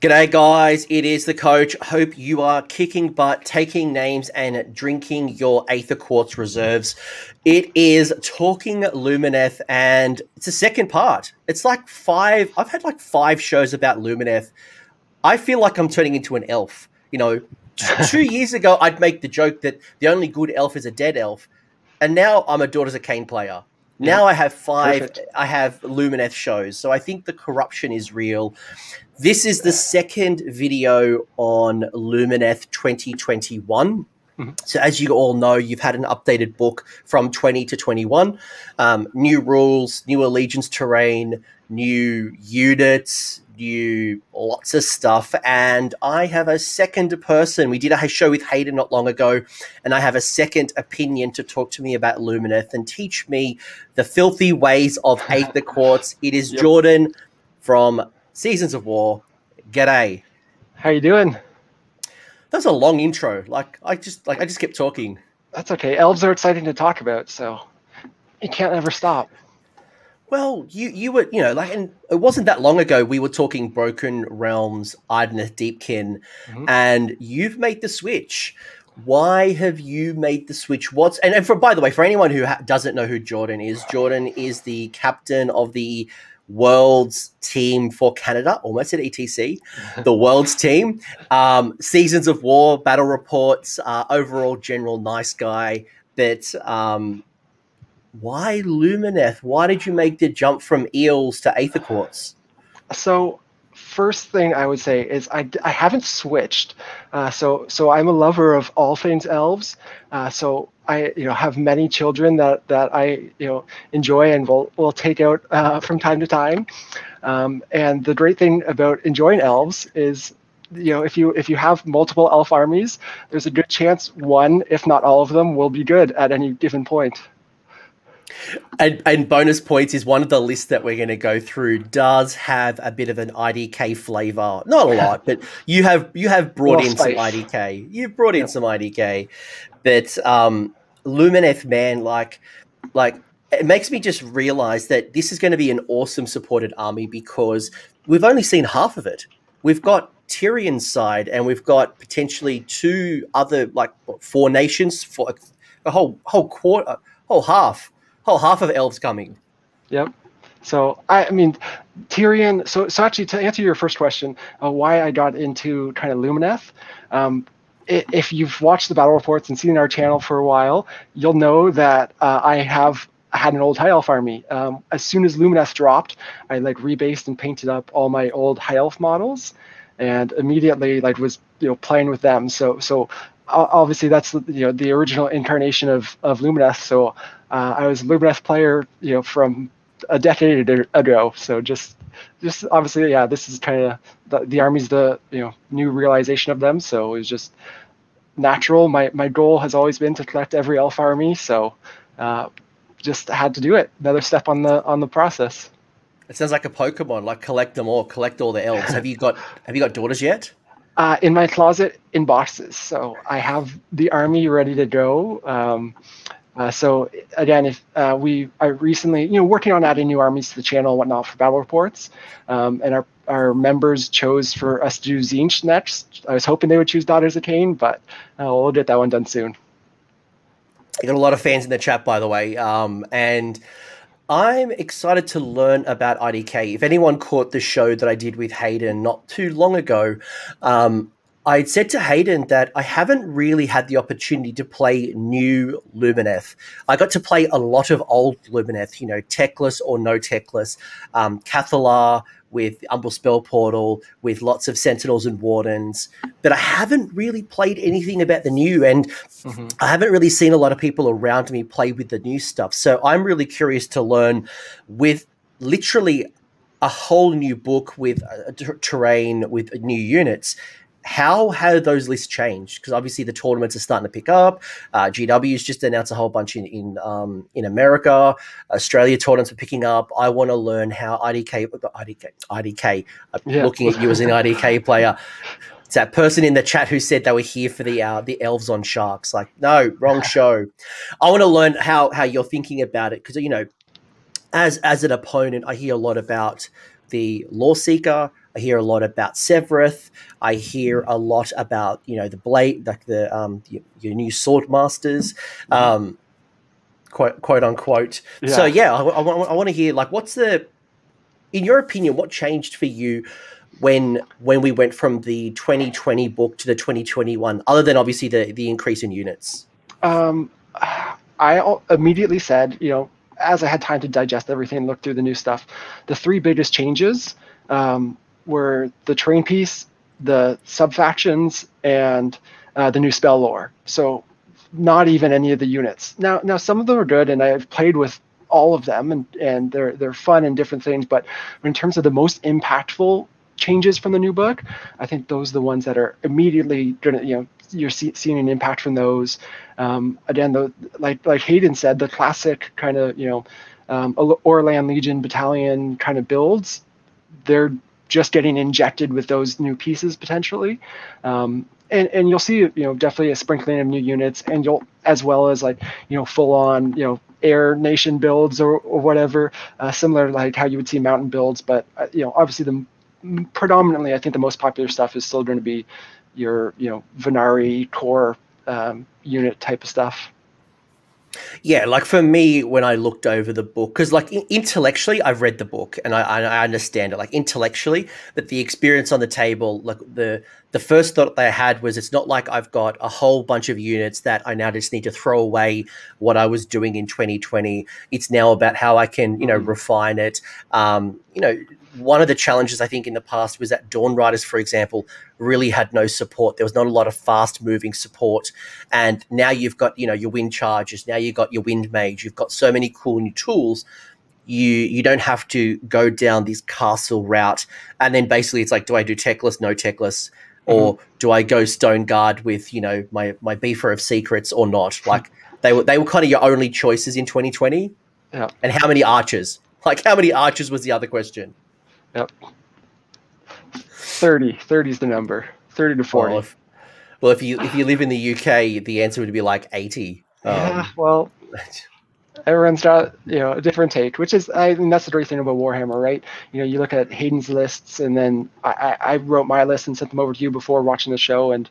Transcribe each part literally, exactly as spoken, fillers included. G'day guys, it is the coach. Hope you are kicking butt, taking names and drinking your Aether Quartz reserves. It is Talking Lumineth and it's the second part. It's like five, I've had like five shows about Lumineth. I feel like I'm turning into an elf. You know, two years ago I'd make the joke that the only good elf is a dead elf. And now I'm a Daughters of Cain player. Now I have five, Perfect. I have Lumineth shows. So I think the corruption is real. This is the second video on Lumineth twenty twenty-one. Mm-hmm. So as you all know, you've had an updated book from twenty to twenty-one. Um, new rules, new allegiance terrain, new units, new lots of stuff. And I have a second person. We did a show with Hayden not long ago, and I have a second opinion to talk to me about Lumineth and teach me the filthy ways of Aether Quartz. It is yep. Jordan from Seasons of War. G'day. How you doing? That was a long intro. Like I just like I just kept talking. That's okay. Elves are exciting to talk about, so you can't ever stop. Well, you you were, you know, like, and it wasn't that long ago we were talking Broken Realms, Idoneth Deepkin, mm-hmm. and you've made the switch. Why have you made the switch? What's and, and for by the way, for anyone who ha doesn't know who Jordan is, Jordan is the captain of the Worlds team for Canada, almost at E T C, the Worlds team, um, Seasons of War, battle reports, uh, overall general nice guy. But um, why Lumineth? Why did you make the jump from Eels to Aether Quartz? So first thing I would say is I, I haven't switched. Uh, so so I'm a lover of all things elves. Uh, so I you know have many children that that I you know enjoy and will will take out uh, from time to time, um, and the great thing about enjoying elves is you know if you if you have multiple elf armies, there's a good chance one, if not all of them, will be good at any given point. And, and bonus points is one of the lists that we're going to go through does have a bit of an I D K flavor, not a lot, but you have you have brought in some I D K. You've brought in yeah. some I D K, but um, Lumineth, man, like like it makes me just realize that this is going to be an awesome supported army because we've only seen half of it. We've got Tyrion's side, and we've got potentially two other like four nations for a whole whole quarter, whole half. Oh, half of elves coming. Yep. So I, I mean, Tyrion. So, so actually, to answer your first question, uh, why I got into kind of Lumineth. Um, if you've watched the battle reports and seen our channel for a while, you'll know that uh, I have had an old High Elf army. Um, as soon as Lumineth dropped, I like rebased and painted up all my old High Elf models, and immediately like was you know playing with them. So so. Obviously, that's you know the original incarnation of of Lumineth. So uh, I was a Lumineth player, you know, from a decade ago. So just just obviously, yeah, this is kind of the, the army's the you know new realization of them. So it was just natural. My my goal has always been to collect every elf army. So uh, just had to do it. Another step on the on the process. It sounds like a Pokemon. Like collect them all, collect all the elves. Have you got have you got daughters yet? Uh, in my closet, in boxes. So I have the army ready to go. Um, uh, so again, if uh, we, I recently, you know, working on adding new armies to the channel and whatnot for battle reports, um, and our our members chose for us to do Zinch next. I was hoping they would choose Daughters of Cain, but uh, we'll get that one done soon. You got a lot of fans in the chat, by the way, um, and. I'm excited to learn about I D K. If anyone caught the show that I did with Hayden not too long ago, um, I said to Hayden that I haven't really had the opportunity to play new Lumineth. I got to play a lot of old Lumineth, you know, Teclis or no Teclis, um, Cathallar with Umbral Spell Portal, with lots of Sentinels and Wardens. But I haven't really played anything about the new, and mm-hmm. I haven't really seen a lot of people around me play with the new stuff. So I'm really curious to learn with literally a whole new book with a terrain, with new units, how have those lists changed? Because obviously the tournaments are starting to pick up. Uh, G W's just announced a whole bunch in in, um, in America. Australia tournaments are picking up. I want to learn how I D K, I D K, I D K. I'm yeah. looking at you as an I D K player. It's that person in the chat who said they were here for the uh, the elves on sharks. Like, no, wrong show. I want to learn how how you're thinking about it because you know, as as an opponent, I hear a lot about the Loreseeker. I hear a lot about Sevireth. I hear a lot about, you know, the blade, like the um, your, your new sword masters, um, quote, quote unquote. Yeah. So yeah, I, I, I want to hear, like, what's the, in your opinion, what changed for you when when we went from the twenty twenty book to the twenty twenty-one? Other than obviously the the increase in units. Um, I immediately said, you know, as I had time to digest everything and look through the new stuff, the three biggest changes um, were the terrain piece, the sub-factions, and uh, the new spell lore. So not even any of the units. Now, now some of them are good, and I've played with all of them, and, and they're, they're fun and different things, but in terms of the most impactful changes from the new book, I think those are the ones that are immediately gonna, you know, you're see, seeing an impact from those. Um, again, the, like like Hayden said, the classic kind of, you know, um, Orlan Legion battalion kind of builds, they're just getting injected with those new pieces potentially. Um, and, and you'll see, you know, definitely a sprinkling of new units, and you'll, as well as like, you know, full on, you know, Air Nation builds or, or whatever, uh, similar to like how you would see mountain builds. But, uh, you know, obviously the predominantly, I think the most popular stuff is still going to be your, you know, Venari core um, unit type of stuff. Yeah, like for me, when I looked over the book, because like intellectually, I've read the book and I, I understand it, like intellectually, but the experience on the table, like the the first thought that I had was, it's not like I've got a whole bunch of units that I now just need to throw away what I was doing in twenty twenty. It's now about how I can, you know, refine it. Um, you know, one of the challenges I think in the past was that Dawn Riders, for example, really had no support. There was not a lot of fast moving support. And now you've got, you know, your Windchargers, now you've got your Windmage, you've got so many cool new tools. You you don't have to go down this castle route. And then basically it's like, do I do Teclis? No Teclis. Or mm-hmm. do I go Stone Guard with, you know, my, my Beaver of Secrets or not? Like they were, they were kind of your only choices in twenty twenty. Yeah. And how many archers? Like how many archers was the other question? Yep. thirty. thirty is the number. thirty to forty. Well, if, well, if you if you live in the U K, the answer would be like eighty. Um, yeah, well, everyone's got, you know, a different take, which is, I mean, that's the great thing about Warhammer, right? You know, you look at Hayden's lists, and then I, I wrote my list and sent them over to you before watching the show, and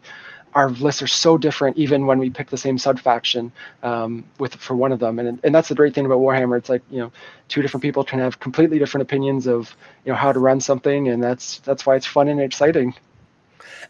our lists are so different, even when we pick the same sub-faction um, with for one of them. And, and that's the great thing about Warhammer. It's like, you know, two different people can have completely different opinions of, you know, how to run something. And that's, that's why it's fun and exciting.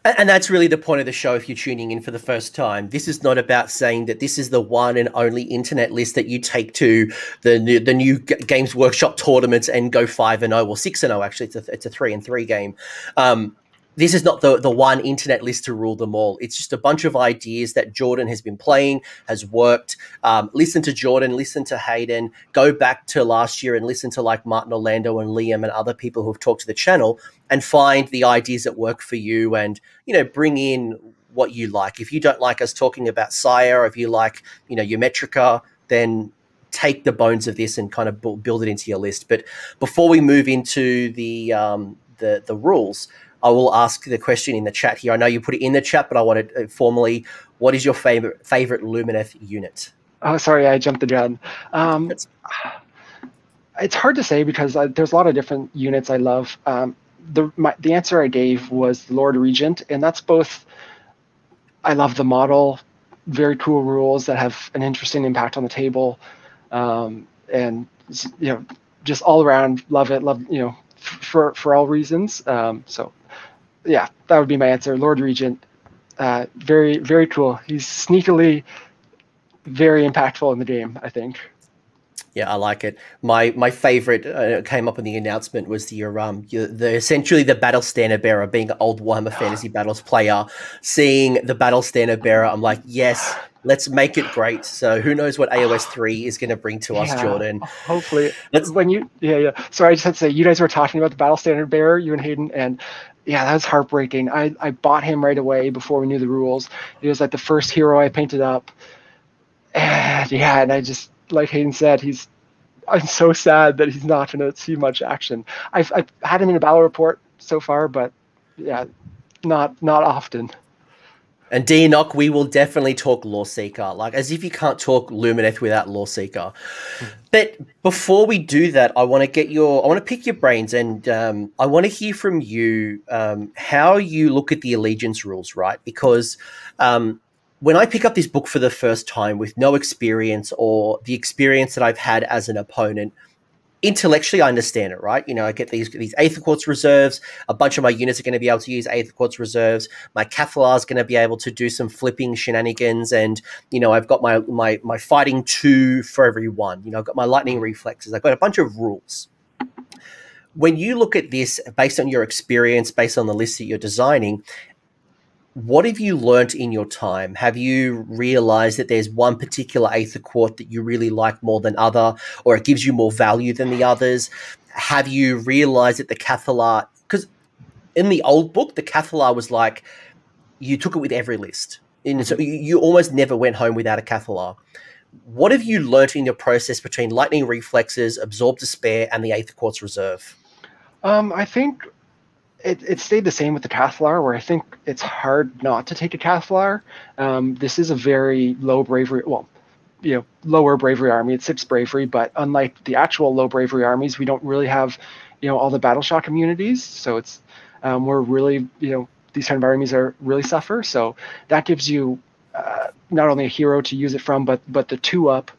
And, and that's really the point of the show. If you're tuning in for the first time, this is not about saying that this is the one and only internet list that you take to the new, the new G Games Workshop tournaments and go five and oh or six and oh. Actually, it's a, it's a three and three game. Um, This is not the, the one internet list to rule them all. It's just a bunch of ideas that Jordan has been playing, has worked. Um, listen to Jordan, listen to Hayden, go back to last year and listen to like Martin Orlando and Liam and other people who have talked to the channel, and find the ideas that work for you and, you know, bring in what you like. If you don't like us talking about Syar, if you like, you know, your Metrica, then take the bones of this and kind of build it into your list. But before we move into the, um, the, the rules, I will ask the question in the chat here. I know you put it in the chat, but I want to formally, what is your favorite favorite Lumineth unit? Oh, sorry, I jumped the gun. Um, it's hard to say because I, there's a lot of different units I love. Um, the my, the answer I gave was Lord Regent, and that's both. I love the model, very cool rules that have an interesting impact on the table, um, and you know, just all around love it. Love you know for for all reasons. Um, so. Yeah, that would be my answer. Lord Regent, uh, very, very cool. He's sneakily very impactful in the game, I think. Yeah, I like it. My my favorite uh, came up in the announcement was your um your, the essentially the Battle Standard Bearer, being an old Warhammer Fantasy Battles player, seeing the Battle Standard Bearer, I'm like, yes, let's make it great. So who knows what A O S three is going to bring to yeah, us, Jordan? Hopefully, let's when you yeah yeah. Sorry, I just had to say you guys were talking about the Battle Standard Bearer, you and Hayden, and yeah, that was heartbreaking. I I bought him right away before we knew the rules. He was like the first hero I painted up, and yeah, and I just. Like Hayden said, he's. I'm so sad that he's not going to see much action. I've, I've had him in a battle report so far, but yeah, not not often. And Deinoc, we will definitely talk Loreseeker, like as if you can't talk Lumineth without Loreseeker. Mm. But before we do that, I want to get your, I want to pick your brains, and um, I want to hear from you um, how you look at the allegiance rules, right? Because um, when I pick up this book for the first time with no experience or the experience that I've had as an opponent, intellectually, I understand it, right? You know, I get these these Aether Quartz reserves. A bunch of my units are going to be able to use Aether Quartz reserves. My Cathallar is going to be able to do some flipping shenanigans, and you know, I've got my my my fighting two for every one. You know, I've got my lightning reflexes. I've got a bunch of rules. When you look at this, based on your experience, based on the list that you're designing, what have you learnt in your time? Have you realised that there's one particular Aether Quartz that you really like more than other, or it gives you more value than the others? Have you realised that the Cathallar, because in the old book, the Cathallar was like, you took it with every list. And so you, you almost never went home without a Cathallar. What have you learnt in your process between Lightning Reflexes, Absorb Despair, and the Aether Quartz Reserve? Um, I think... It, it stayed the same with the Cathallar, where I think it's hard not to take a Cathallar. Um, this is a very low bravery, well, you know, lower bravery army. It's six bravery, but unlike the actual low bravery armies, we don't really have, you know, all the battle shock immunities. So it's um, we're really, you know, these kind of armies are really suffer. So that gives you uh, not only a hero to use it from, but but the two up.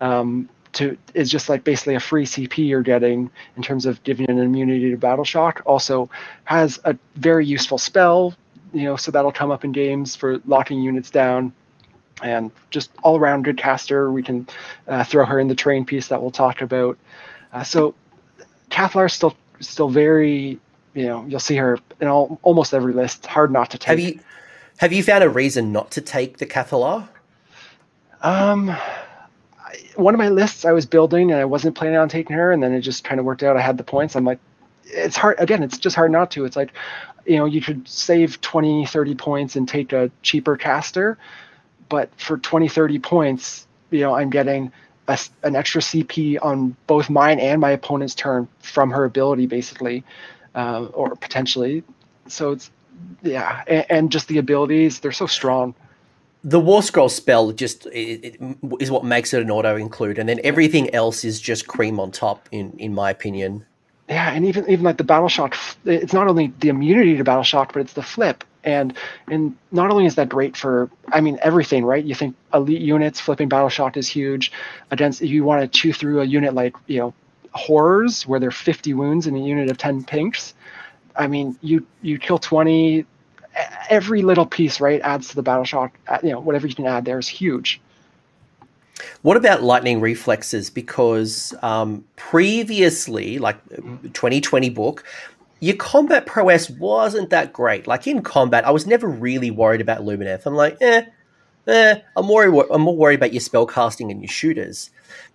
Um, To, is just like basically a free C P you're getting in terms of giving an immunity to battle shock. Also has a very useful spell, you know, so that'll come up in games for locking units down, and just all around good caster. We can uh, throw her in the terrain piece that we'll talk about. Uh, so Cathallar is still still very, you know, you'll see her in all, almost every list. Hard not to take. Have you have you found a reason not to take the Cathallar? Um. One of my lists I was building and I wasn't planning on taking her, and then it just kind of worked out. I had the points. I'm like, it's hard. Again, it's just hard not to. It's like, you know, you could save twenty, thirty points and take a cheaper caster, but for twenty, thirty points, you know, I'm getting a, an extra C P on both mine and my opponent's turn from her ability, basically, uh, or potentially. So it's, yeah. And, and just the abilities, they're so strong. The War Scroll spell just it, it is what makes it an auto-include, and then everything else is just cream on top, in, in my opinion. Yeah, and even even like the Battle Shock, it's not only the immunity to Battle Shock, but it's the flip. And and not only is that great for, I mean, everything, right? You think elite units, flipping Battle Shock is huge. Against, if you want to chew through a unit like, you know, Horrors, where there are fifty wounds in a unit of ten pinks, I mean, you, you kill twenty... Every little piece, right, adds to the battle shock. You know, whatever you can add there is huge. What about lightning reflexes? Because um, previously, like twenty twenty book, your combat prowess wasn't that great. Like in combat, I was never really worried about Lumineth. I'm like, eh, eh. I'm more, I'm more worried about your spell casting and your shooters.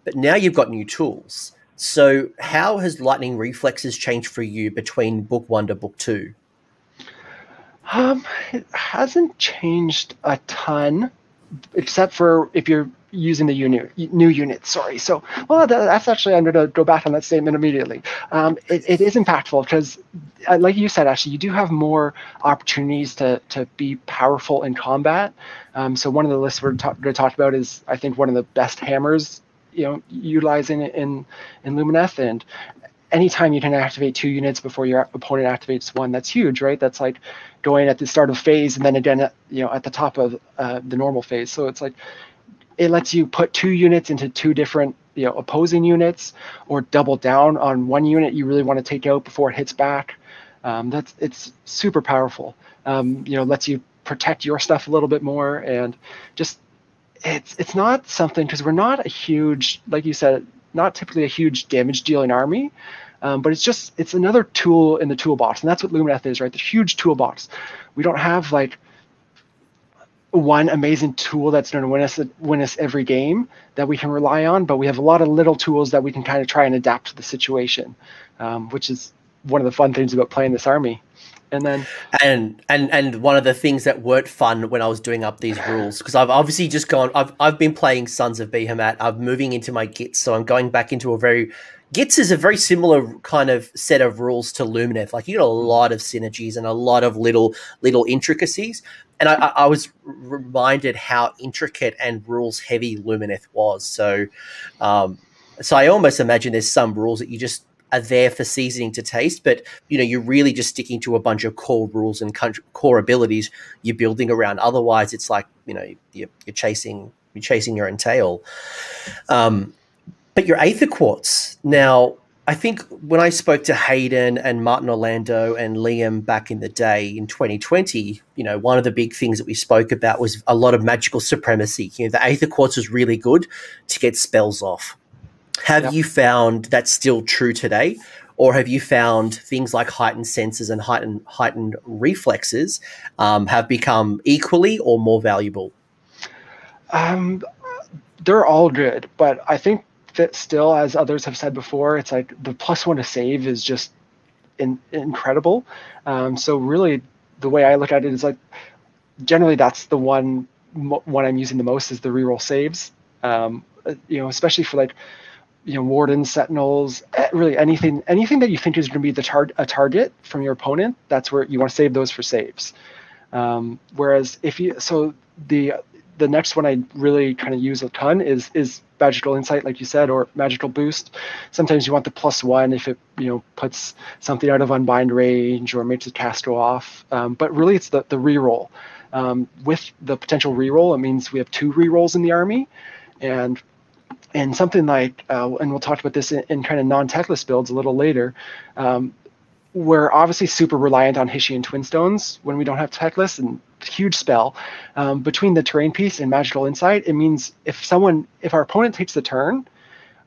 But now you've got new tools. So how has lightning reflexes changed for you between book one to book two? Um, it hasn't changed a ton, except for if you're using the unit, new unit, sorry. So, well, that, that's actually, I'm going to go back on that statement immediately. Um, it, it is impactful because, uh, like you said, actually, you do have more opportunities to, to be powerful in combat. Um, so one of the lists we're going to talk about is, I think, one of the best hammers, you know, utilizing it in, in Lumineth. And anytime you can activate two units before your opponent activates one, that's huge, right? That's like going at the start of phase and then again, you know, at the top of uh, the normal phase. So it's like it lets you put two units into two different, you know, opposing units, or double down on one unit you really want to take out before it hits back. Um, that's it's super powerful. Um, you know, lets you protect your stuff a little bit more, and just it's it's not something, because we're not a huge, like you said, not typically a huge damage dealing army, um, but it's just, it's another tool in the toolbox. And that's what Lumineth is, right? The huge toolbox. We don't have like one amazing tool that's going to win us, win us every game that we can rely on, but we have a lot of little tools that we can kind of try and adapt to the situation, um, which is one of the fun things about playing this army. And then, and and and one of the things that weren't fun when I was doing up these rules, because I've obviously just gone, I've I've been playing Sons of Behemoth. I'm moving into my Gits, so I'm going back into a very Gitz is a very similar kind of set of rules to Lumineth. Like, you get a lot of synergies and a lot of little little intricacies. And I, I was reminded how intricate and rules-heavy Lumineth was. So, um, so I almost imagine there's some rules that you just are there for seasoning to taste, but, you know, you're really just sticking to a bunch of core rules and core abilities you're building around. Otherwise, it's like, you know, you're, you're chasing you're chasing your own tail. Um, but your Aether Quartz. Now, I think when I spoke to Hayden and Martin Orlando and Liam back in the day in twenty twenty, you know, one of the big things that we spoke about was a lot of magical supremacy. You know, the Aether Quartz was really good to get spells off. Have yep. you found that's still true today? Or have you found things like heightened senses and heightened, heightened reflexes um, have become equally or more valuable? Um, they're all good, but I think that still, as others have said before, it's like the plus one to save is just in, incredible. Um, so really, the way I look at it is like, generally that's the one one I'm using the most is the reroll saves. Um, you know, especially for like, you know, Wardens, Sentinels, really anything anything that you think is going to be the tar a target from your opponent. That's where you want to save those for saves. Um, whereas if you so the the next one I really kind of use a ton is is magical insight, like you said, or magical boost. Sometimes you want the plus one if it, you know, puts something out of unbind range or makes a cast go off. Um, but really, it's the the reroll. Um, with the potential reroll, it means we have two rerolls in the army, and and something like uh, and we'll talk about this in, in kind of non-Teclis builds a little later. Um, we're obviously super reliant on Hyshian Twinstones when we don't have Teclis, and huge spell. Um, between the terrain piece and magical insight, it means if someone, if our opponent takes the turn,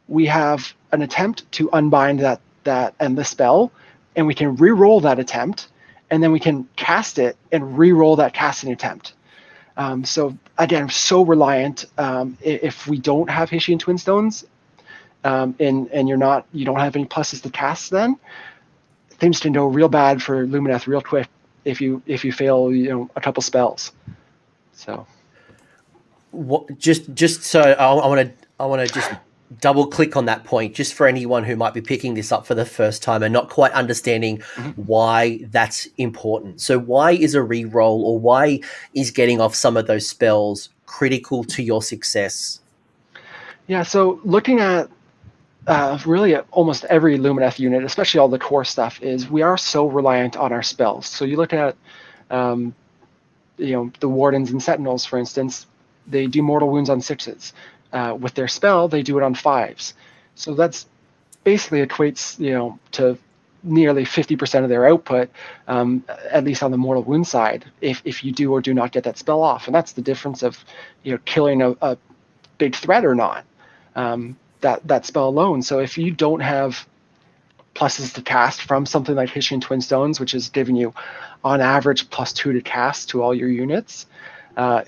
we have an attempt to unbind that that and the spell, and we can re-roll that attempt, and then we can cast it and re-roll that casting attempt. Um, so again, so reliant. Um, if we don't have Hyshian Twinstones, um, and and you're not, you don't have any pluses to cast, then things can go real bad for Lumineth real quick if you if you fail, you know, a couple spells. So what, just just so I want to I want to just double click on that point, just for anyone who might be picking this up for the first time and not quite understanding mm-hmm. why that's important. So why is a reroll, or why is getting off some of those spells critical to your success? Yeah, so looking at Uh, really at almost every Lumineth unit, especially all the core stuff, is we are so reliant on our spells. So you look at, um, you know, the Wardens and Sentinels, for instance, they do mortal wounds on sixes. Uh, with their spell, they do it on fives. So that's basically equates, you know, to nearly fifty percent of their output, um, at least on the mortal wound side, if, if you do or do not get that spell off. And that's the difference of, you know, killing a, a big threat or not. Um, That, that spell alone. So if you don't have pluses to cast from something like Hyshian Twinstones, which is giving you on average plus two to cast to all your units, uh,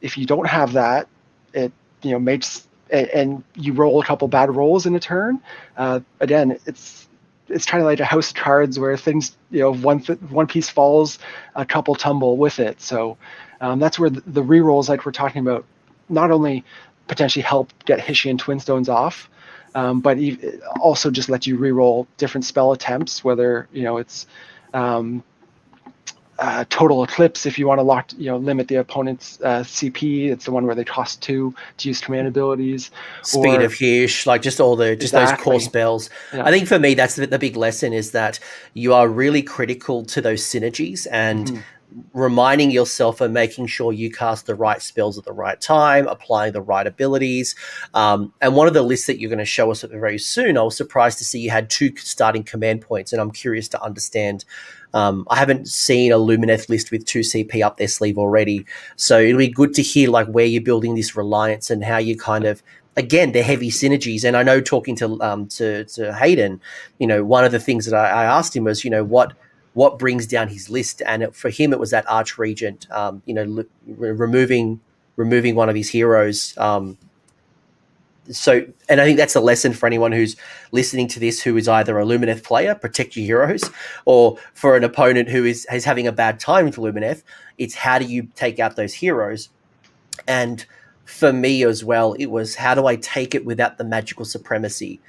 if you don't have that, it, you know, makes, and you roll a couple bad rolls in a turn, uh, again, it's it's kind of like a house of cards where things, you know, one th one piece falls, a couple tumble with it. So um, that's where the, the rerolls, like we're talking about, not only potentially help get Hyshian Twinstones off, um, but also just let you reroll different spell attempts. Whether, you know, it's um, uh, Total Eclipse, if you want to lock, you know, limit the opponent's uh, C P. It's the one where they cost two to use command abilities. Speed or, of Hysh, like just all the just exactly. those core spells. Yeah. I think for me, that's the, the big lesson is that you are really critical to those synergies and. Mm. Reminding yourself and making sure you cast the right spells at the right time, applying the right abilities. Um, and one of the lists that you're going to show us very soon, I was surprised to see you had two starting command points, and I'm curious to understand. Um, I haven't seen a Lumineth list with two C P up their sleeve already. So it'll be good to hear like where you're building this reliance and how you kind of, again, they're heavy synergies. And I know talking to, um, to, to Hayden, you know, one of the things that I, I asked him was, you know, what, what brings down his list, and it, for him it was that Arch Regent, um, you know, re removing removing one of his heroes. Um, so, and I think that's a lesson for anyone who's listening to this who is either a Lumineth player, protect your heroes, or for an opponent who is, is having a bad time with Lumineth, it's how do you take out those heroes. And for me as well, it was how do I take it without the magical supremacy.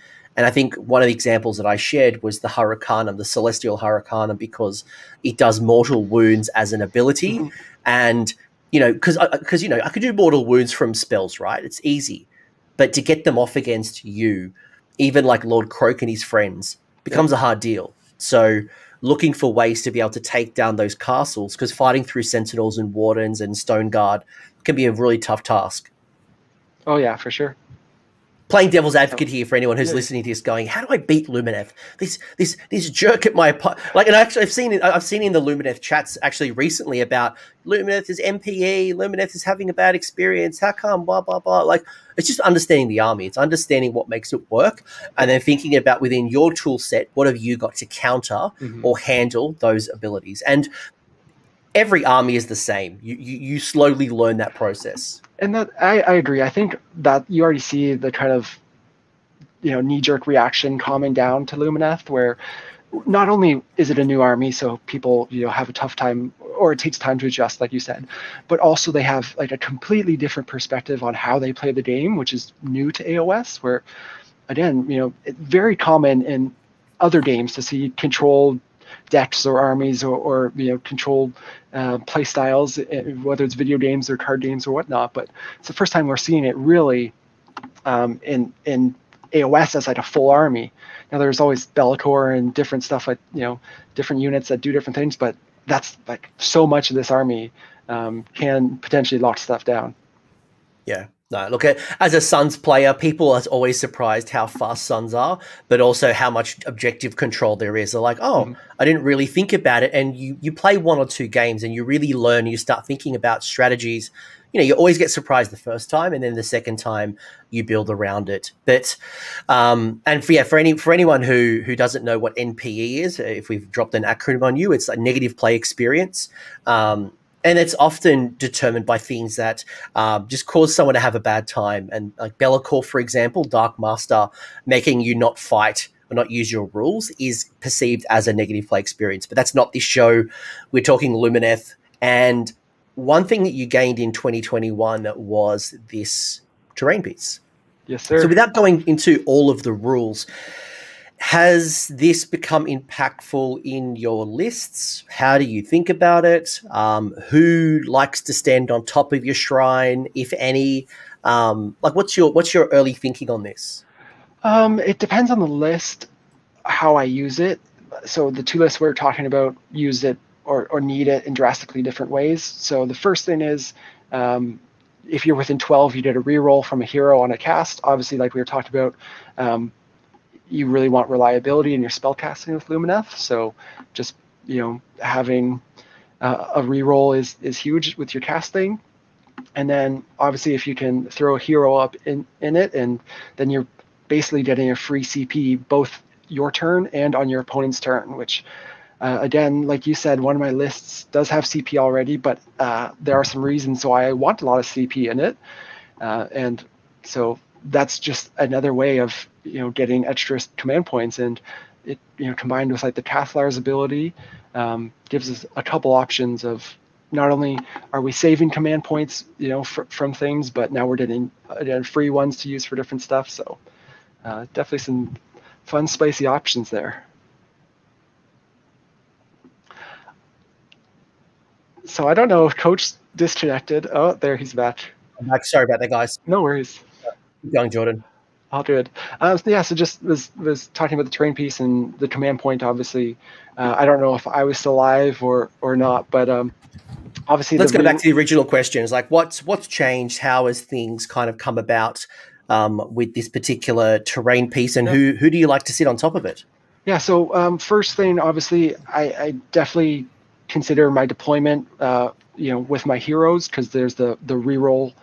And I think one of the examples that I shared was the Hurricanum, the Celestial Hurricanum, because it does mortal wounds as an ability. Mm-hmm. And, you know, because, because you know, I could do mortal wounds from spells, right? It's easy. But to get them off against you, even like Lord Croak and his friends, becomes yeah. a hard deal. So looking for ways to be able to take down those castles, because fighting through Sentinels and Wardens and Stone Guard can be a really tough task. Oh, yeah, for sure. Playing devil's advocate here for anyone who's yeah. listening to this, going, "How do I beat Lumineth? This, this, this jerk at my like." And actually, I've seen, I've seen in the Lumineth chats actually recently about Lumineth is M P E, Lumineth is having a bad experience. How come? Blah blah blah. Like, it's just understanding the army. It's understanding what makes it work, and then thinking about within your tool set, what have you got to counter mm-hmm. or handle those abilities. And every army is the same. You, you, you slowly learn that process. And that I, I agree. I think that you already see the kind of, you know, knee-jerk reaction calming down to Lumineth, where not only is it a new army, so people, you know, have a tough time, or it takes time to adjust, like you said, but also they have like a completely different perspective on how they play the game, which is new to A O S, where, again, you know, it's very common in other games to see controlled decks or armies or, or you know, controlled uh, play styles, whether it's video games or card games or whatnot. But it's the first time we're seeing it really um, in in A O S as like a full army. Now there's always Bellicor and different stuff like, you know, different units that do different things, but that's like so much of this army um, can potentially lock stuff down. Yeah. No, look, as a Suns player, people are always surprised how fast Suns are, but also how much objective control there is. They're like, oh, mm-hmm. I didn't really think about it. And you, you play one or two games and you really learn, you start thinking about strategies. You know, you always get surprised the first time, and then the second time you build around it. But, um, and for, yeah, for any for anyone who who doesn't know what N P E is, if we've dropped an acronym on you, it's like negative play experience. Um And it's often determined by things that um, just cause someone to have a bad time. And like Bellicor, for example, Dark Master, making you not fight or not use your rules is perceived as a negative play experience. But that's not this show. We're talking Lumineth. And one thing that you gained in twenty twenty-one was this terrain piece. Yes, sir. So without going into all of the rules, has this become impactful in your lists? How do you think about it? Um, who likes to stand on top of your shrine, if any? Um, like, what's your what's your early thinking on this? Um, it depends on the list, how I use it. So the two lists we were talking about use it or, or need it in drastically different ways. So the first thing is, um, if you're within twelve, you did a reroll from a hero on a cast. Obviously, like we were talking about, um, you really want reliability in your spellcasting with Lumineth, so just, you know, having uh, a reroll is is huge with your casting. And then obviously if you can throw a hero up in in it, and then you're basically getting a free C P both your turn and on your opponent's turn, which uh, again, like you said, one of my lists does have C P already, but uh, there are some reasons why I want a lot of C P in it, uh, and so that's just another way of, you know, getting extra command points. And it, you know, combined with like the Cathallar's ability, um, gives us a couple options of not only are we saving command points, you know, fr from things, but now we're getting again, free ones to use for different stuff. So uh, definitely some fun, spicy options there. So I don't know if Coach disconnected. Oh, there he's back. I'm back. Sorry about that, guys. No worries. Young Jordan. I'll do it. Um, so yeah, so just was was talking about the terrain piece and the command point. Obviously, uh, I don't know if I was still live or or not, but um, obviously, let's go back to the original questions. Like, what's what's changed? How has things kind of come about um, with this particular terrain piece, and yeah. who who do you like to sit on top of it? Yeah. So um, first thing, obviously, I, I definitely consider my deployment, uh, you know, with my heroes, because there's the the reroll.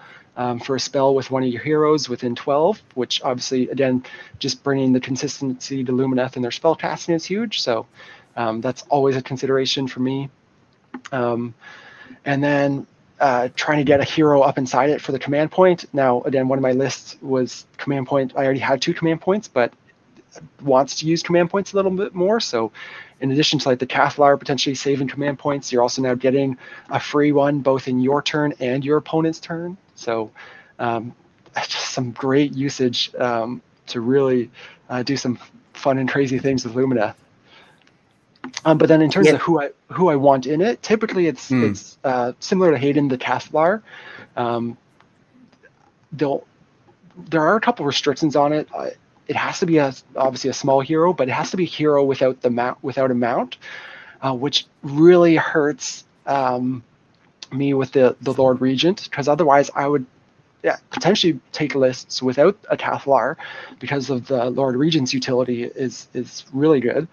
Um, for a spell with one of your heroes within twelve, which obviously, again, just bringing the consistency to Lumineth and their spell casting is huge. So um, that's always a consideration for me. Um, and then uh, trying to get a hero up inside it for the command point. Now, again, one of my lists was command point. I already had two command points, but wants to use command points a little bit more. So in addition to like the Cathallar potentially saving command points, you're also now getting a free one both in your turn and your opponent's turn. So um, just some great usage um, to really uh, do some fun and crazy things with Lumineth. Um, but then in terms yeah. of who I who I want in it, typically it's mm. it's uh, similar to Hayden, the Cathallar. Um, they'll there are a couple restrictions on it. I, it has to be a obviously a small hero, but it has to be a hero without the mount without a mount, uh, which really hurts um, me with the the Lord Regent, because otherwise I would yeah, potentially take lists without a Cathallar, because of the Lord Regent's utility is is really good.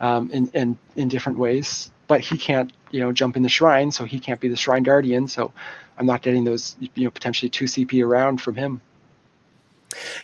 Um, in, in, in different ways, but he can't, you know, jump in the shrine, so he can't be the shrine guardian, so I'm not getting those, you know, potentially two C P around from him.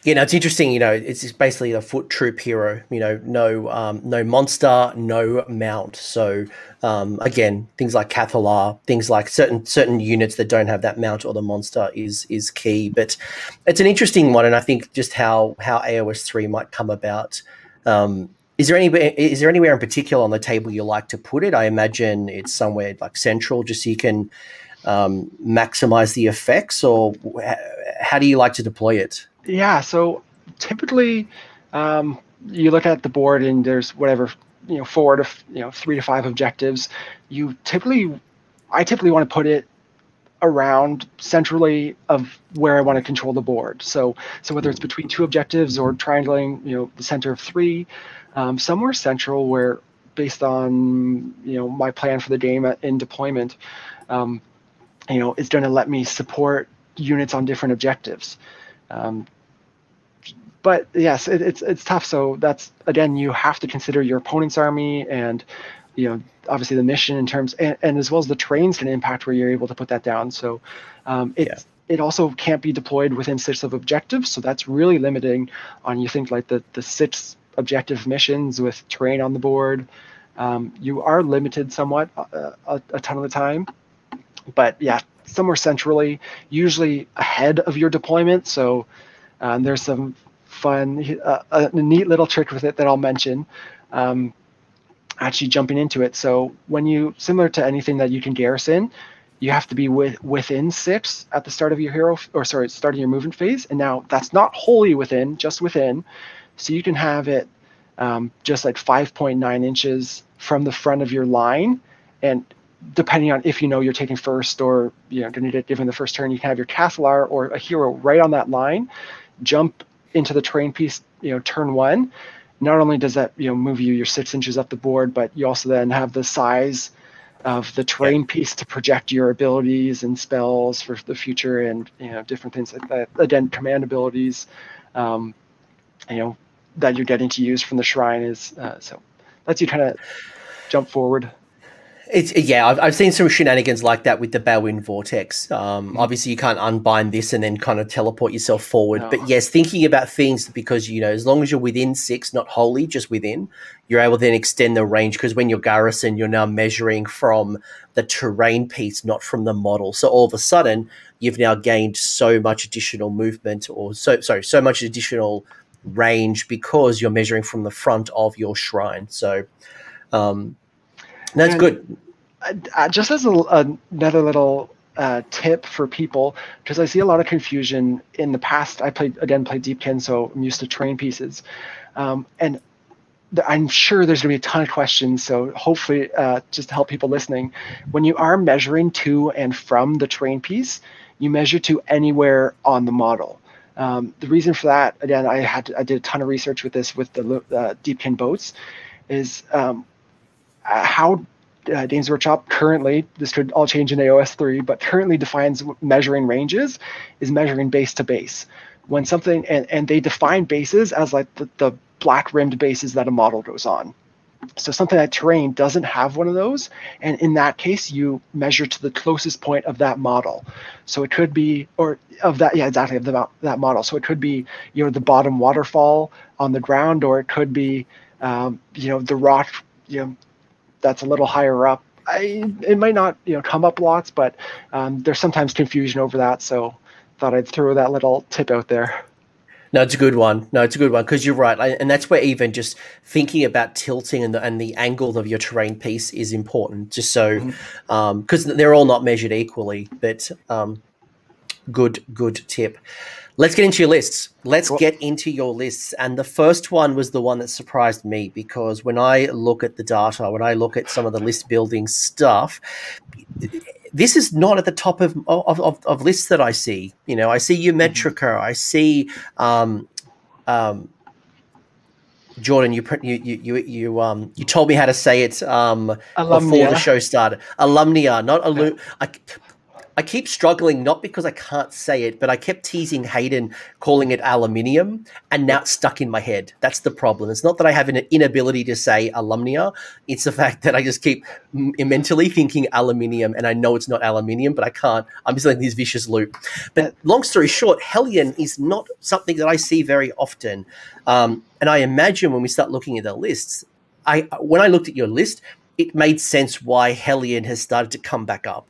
You know, it's interesting, you know, it's basically a foot troop hero, you know, no um, no monster, no mount. So, um, again, things like Cathallar, things like certain certain units that don't have that mount or the monster is is key, but it's an interesting one, and I think just how, how A O S three might come about. Um, Is there, any, is there anywhere in particular on the table you like to put it? I imagine it's somewhere like central, just so you can um, maximize the effects, or how do you like to deploy it? Yeah, so typically um, you look at the board and there's whatever, you know, four to, you know, three to five objectives. You typically, I typically want to put it around centrally of where I want to control the board. So, so whether it's between two objectives or triangulating, you know, the center of three, Um, somewhere central where, based on, you know, my plan for the game in deployment, um, you know, it's going to let me support units on different objectives. Um, but yes, it, it's it's tough. So that's, again, you have to consider your opponent's army and, you know, obviously the mission in terms, and, and as well as the terrain's can impact where you're able to put that down. So um, it's... Yeah. It also can't be deployed within six of objectives, so that's really limiting on, you think, like the, the six objective missions with terrain on the board. Um, you are limited somewhat uh, a, a ton of the time, but yeah, somewhere centrally, usually ahead of your deployment. So um, there's some fun, uh, a neat little trick with it that I'll mention, um, actually jumping into it. So when you, similar to anything that you can garrison, you have to be with, within six at the start of your hero, or sorry, starting your movement phase. And now that's not wholly within, just within. So you can have it um, just like five point nine inches from the front of your line. And depending on if you know you're taking first, or, you know, going to give him the first turn, you can have your Cathallar or a hero right on that line, jump into the terrain piece, you know, turn one. Not only does that, you know, move you your six inches up the board, but you also then have the size of the terrain piece to project your abilities and spells for the future, and, you know, different things like that. Again, command abilities, um, you know, that you're getting to use from the shrine is, uh, so lets you kind of jump forward. It's, yeah, I've, I've seen some shenanigans like that with the Balwyn Vortex. Um, mm-hmm. Obviously, you can't unbind this and then kind of teleport yourself forward. No. But yes, thinking about things, because, you know, as long as you're within six, not wholly, just within, you're able to then extend the range, because when you're garrison, you're now measuring from the terrain piece, not from the model. So all of a sudden, you've now gained so much additional movement, or so sorry, so much additional range, because you're measuring from the front of your shrine. So, um, that's and good. Just as a, another little uh, tip for people, because I see a lot of confusion in the past. I played again, played Deepkin, so I'm used to terrain pieces, um, and th I'm sure there's going to be a ton of questions. So hopefully, uh, just to help people listening, when you are measuring to and from the terrain piece, you measure to anywhere on the model. Um, the reason for that, again, I had to, I did a ton of research with this with the uh, Deepkin boats, is. Um, Uh, how uh, Games Workshop currently, this could all change in A O S three, but currently defines measuring ranges is measuring base to base. When something, and, and they define bases as like the, the black rimmed bases that a model goes on. So something like terrain doesn't have one of those. And in that case, you measure to the closest point of that model. So it could be, or of that, yeah, exactly, of the, that model. So it could be, you know, the bottom waterfall on the ground, or it could be, um, you know, the rock, you know, that's a little higher up. I, it might not, you know, come up lots, but um, there's sometimes confusion over that. So thought I'd throw that little tip out there. No, it's a good one. No, it's a good one, because you're right. I, and that's where even just thinking about tilting and the, and the angle of your terrain piece is important, just so, because mm-hmm. um, they're all not measured equally. But um, good, good tip. Let's get into your lists. Let's well, get into your lists. And the first one was the one that surprised me, because when I look at the data, when I look at some of the list building stuff, this is not at the top of, of, of, of lists that I see. You know, I see Eumetrica. I see, um, um, Jordan, you you you you um you told me how to say it um Alumnia. Before the show started. Alumnia, not alum. Yeah. I, I keep struggling, not because I can't say it, but I kept teasing Hayden, calling it aluminium, and now it's stuck in my head. That's the problem. It's not that I have an inability to say alumnia. It's the fact that I just keep mentally thinking aluminium, and I know it's not aluminium, but I can't. I'm just in this vicious loop. But long story short, Helion is not something that I see very often. Um, and I imagine when we start looking at the lists, I when I looked at your list, it made sense why Helion has started to come back up.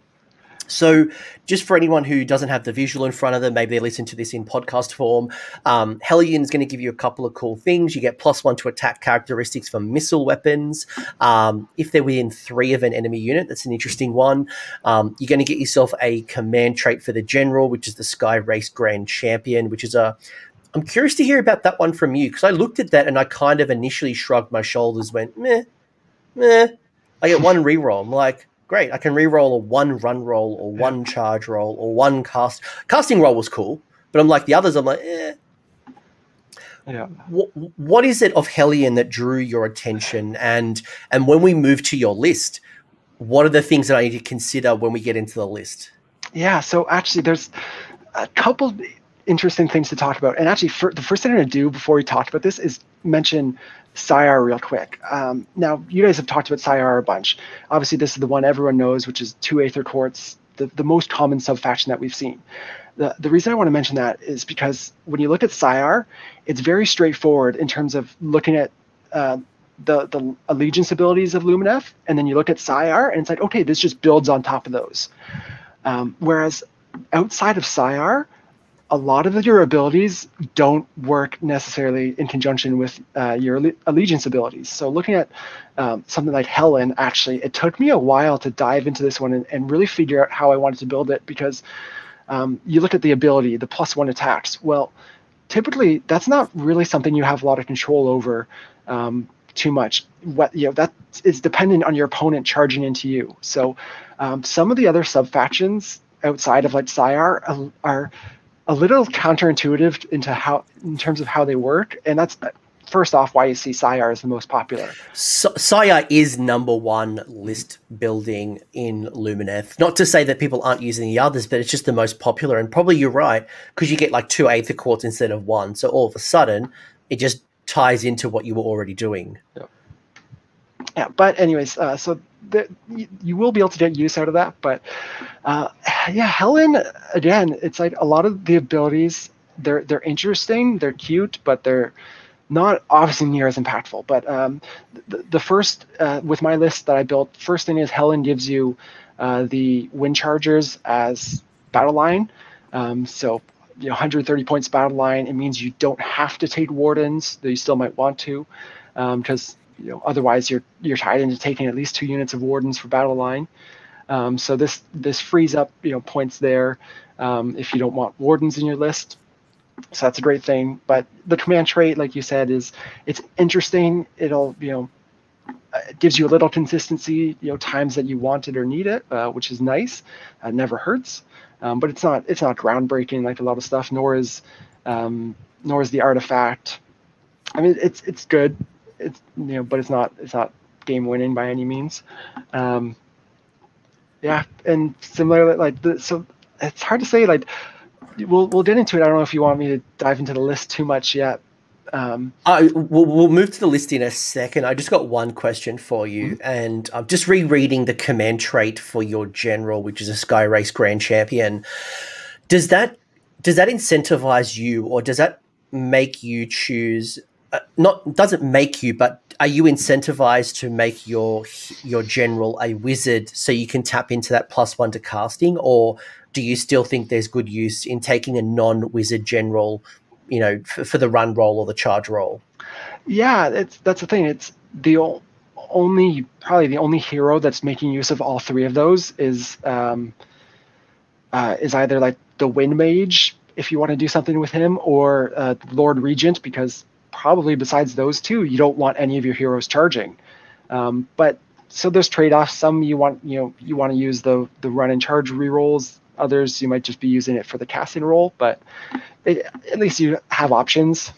So just for anyone who doesn't have the visual in front of them, maybe they listen to this in podcast form, um, Helion is going to give you a couple of cool things. You get plus one to attack characteristics for missile weapons. Um, if they're within three of an enemy unit, that's an interesting one. Um, you're going to get yourself a command trait for the general, which is the Sky Race Grand Champion, which is a... I'm curious to hear about that one from you, because I looked at that and I kind of initially shrugged my shoulders, went, meh, meh. I get one reroll. I'm like... Great, I can re-roll a one run roll or one charge roll or one cast. Casting roll was cool, but I'm like the others, I'm like, eh. Yeah. What, what is it of Helion that drew your attention? And, and when we move to your list, what are the things that I need to consider when we get into the list? Yeah, so actually there's a couple interesting things to talk about. And actually, for, the first thing I'm going to do before we talk about this is mention Syar real quick. Um, now, you guys have talked about Syar a bunch. Obviously, this is the one everyone knows, which is two Aether Quartz, the, the most common sub-faction that we've seen. The, the reason I want to mention that is because when you look at Syar, it's very straightforward in terms of looking at uh, the, the allegiance abilities of Lumineth, and then you look at Syar, and it's like, okay, this just builds on top of those. Um, whereas outside of Syar, a lot of your abilities don't work necessarily in conjunction with uh, your allegiance abilities. So looking at um, something like Helion, actually, it took me a while to dive into this one and, and really figure out how I wanted to build it, because um, you look at the ability, the plus one attacks. Well, typically, that's not really something you have a lot of control over um, too much. What, you know, that is dependent on your opponent charging into you. So um, some of the other sub-factions outside of like Syar are, are a little counterintuitive into how, in terms of how they work, and that's first off why you see Syar as the most popular. So, Syar is number one list building in Lumineth. Not to say that people aren't using the others, but it's just the most popular. And probably you're right, because you get like two Aether Quartz instead of one, so all of a sudden it just ties into what you were already doing. Yeah. Yeah, but anyways, uh, so the, you, you will be able to get use out of that. But uh, yeah, Helion, again, it's like a lot of the abilities, they're they're interesting, they're cute, but they're not obviously near as impactful. But um, the, the first, uh, with my list that I built, first thing is Helion gives you uh, the Windchargers as battle line. Um, so you know, one hundred thirty points battle line. It means you don't have to take Wardens, though you still might want to, because... Um, You know, otherwise, you're you're tied into taking at least two units of Wardens for battle line. Um, so this this frees up you know points there um, if you don't want Wardens in your list. So that's a great thing. But the command trait, like you said, is it's interesting. It'll you know it gives you a little consistency. You know times that you want it or need it, uh, which is nice. Uh, never hurts. Um, but it's not it's not groundbreaking like a lot of stuff. Nor is um, nor is the artifact. I mean, it's it's good. It's you know, but it's not it's not game winning by any means. Um, yeah, and similarly, like the, so it's hard to say. Like we'll we'll get into it. I don't know if you want me to dive into the list too much yet. Um, I we'll, we'll move to the list in a second. I just got one question for you, mm-hmm. and I'm just rereading the command trait for your general, which is a Sky Race Grand Champion. Does that does that incentivize you, or does that make you choose? Uh, not doesn't make you, but are you incentivized to make your your general a wizard so you can tap into that plus one to casting, or do you still think there's good use in taking a non-wizard general, you know, for, for the run roll or the charge roll? Yeah, it's that's the thing. It's the o only probably the only hero that's making use of all three of those is um, uh, is either like the Windmage, if you want to do something with him, or uh, Lord Regent, because probably besides those two, you don't want any of your heroes charging. Um, but so there's trade-offs. Some you want, you know, you want to use the the run and charge rerolls. Others you might just be using it for the casting roll. But it, at least you have options.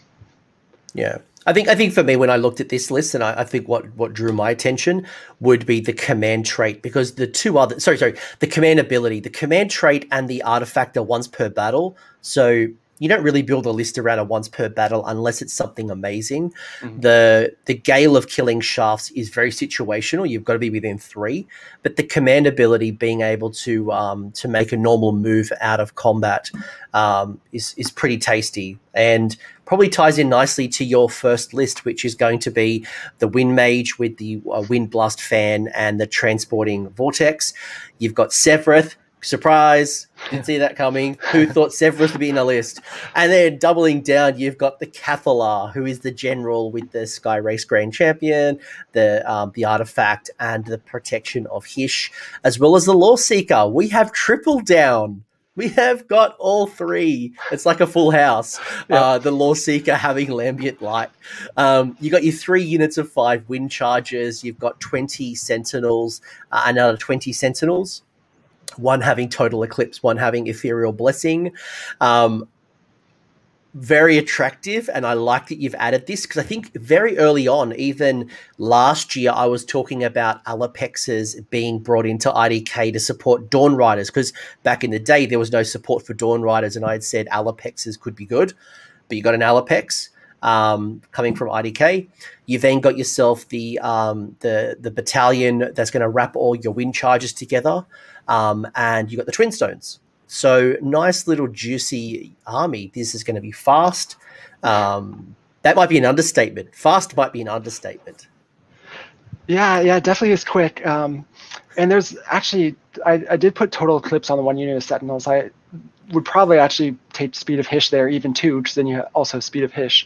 Yeah. I think I think for me, when I looked at this list, and I, I think what what drew my attention would be the command trait, because the two other sorry sorry the command ability, the command trait, and the artifact are once per battle. So you don't really build a list around a once per battle unless it's something amazing. Mm-hmm. The the Gale of Killing Shafts is very situational. You've got to be within three, but the command ability, being able to um, to make a normal move out of combat, um, is is pretty tasty, and probably ties in nicely to your first list, which is going to be the Windmage with the uh, Wind Blast Fan and the Transporting Vortex. You've got Sevireth. Surprise, didn't see that coming. Who thought Sevireth would be in a list? And then doubling down, you've got the Cathallar, who is the general with the Sky Race Grand Champion, the um, the artifact, and the protection of Hysh, as well as the Loreseeker. We have triple down. We have got all three. It's like a full house. Yeah. Uh, the Loreseeker having Lambent Light. Um, you got your three units of five Windchargers. You've got twenty Sentinels, uh, another twenty Sentinels. One having Total Eclipse, one having Ethereal Blessing. Um, very attractive, and I like that you've added this, because I think very early on, even last year, I was talking about Alopexes being brought into I D K to support Dawn Riders, because back in the day, there was no support for Dawn Riders, and I had said Alopexes could be good, but you got an Alopex. Um, coming from I D K, you then got yourself the um, the the battalion that's going to wrap all your wind charges together, um, and you got the Twinstones. So nice little juicy army. This is going to be fast. Um, that might be an understatement. Fast might be an understatement. Yeah, yeah, definitely is quick. Um, and there's actually, I, I did put Total Eclipse on the one unit of Sentinels. I would probably actually take Speed of Hysh there even too, because then you also have Speed of Hysh,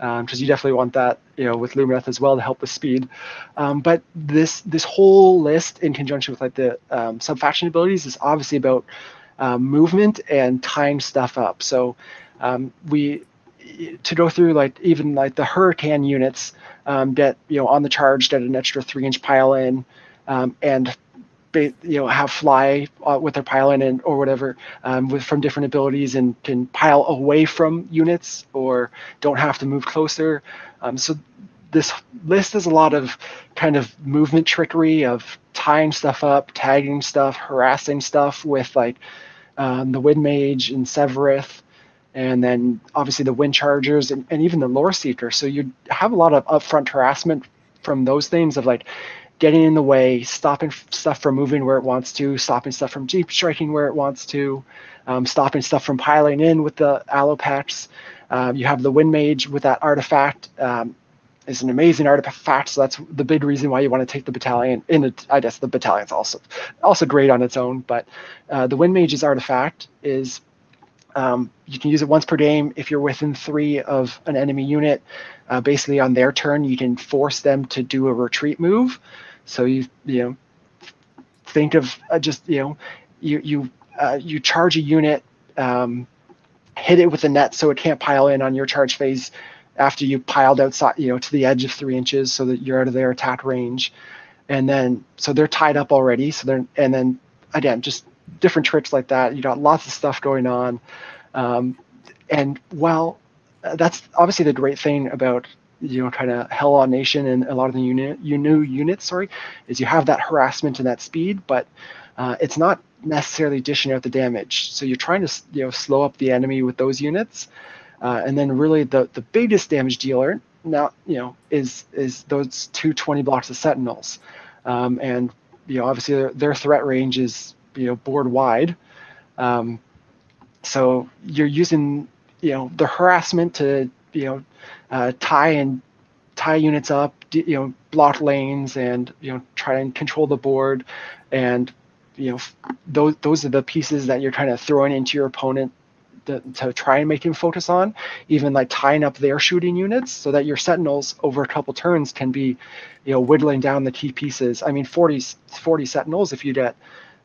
um, because you definitely want that, you know, with Lumineth as well to help with speed. Um, but this this whole list, in conjunction with like the um, sub-faction abilities, is obviously about uh, movement and tying stuff up. So um, we to go through like even like the Hurricane units um, get, you know, on the charge, get an extra three-inch pile in, um, and you know, have fly uh, with their pile in and or whatever, um, with from different abilities, and can pile away from units or don't have to move closer. Um, so this list is a lot of kind of movement trickery, of tying stuff up, tagging stuff, harassing stuff with like um, the Windmage and Sevireth, and then obviously the Windchargers and, and even the Loreseeker. So you have a lot of upfront harassment from those things of like getting in the way, stopping stuff from moving where it wants to, stopping stuff from deep striking where it wants to, um, stopping stuff from piling in with the Alopex. Um, you have the Windmage with that artifact. Um, it's an amazing artifact, so that's the big reason why you want to take the battalion. In it, I guess the battalion's also also great on its own, but uh, the Windmage's artifact is um, you can use it once per game if you're within three of an enemy unit. Uh, basically, on their turn, you can force them to do a retreat move. So you you know, think of uh, just you know you you uh, you charge a unit, um, hit it with a net so it can't pile in on your charge phase. After you piled outside, you know, to the edge of three inches so that you're out of their attack range, and then so they're tied up already. So they're and then again just different tricks like that. You got lots of stuff going on, um, and while uh, that's obviously the great thing about, you know, kind of Helion Nation and a lot of the unit, you new units, sorry, is you have that harassment and that speed, but uh, it's not necessarily dishing out the damage. So you're trying to, you know, slow up the enemy with those units, uh, and then really the the biggest damage dealer now, you know, is is those two twenty blocks of Sentinels, um, and you know obviously their, their threat range is, you know, board wide, um, so you're using, you know, the harassment to, you know, uh, tie and tie units up, you know, block lanes, and you know, try and control the board, and you know, those those are the pieces that you're kind of throwing into your opponent to, to try and make him focus on. Even like tying up their shooting units so that your Sentinels over a couple turns can be, you know, whittling down the key pieces. I mean, forty Sentinels, if you get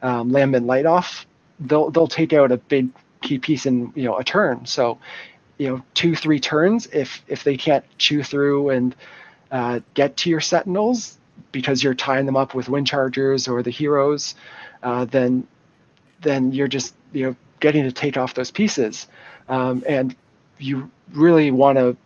um, Lambent Light off, they'll they'll take out a big key piece in, you know, a turn. So, you know, two, three turns, if if they can't chew through and uh, get to your Sentinels because you're tying them up with Windchargers or the heroes, uh, then then you're just, you know, getting to take off those pieces. Um, and you really want to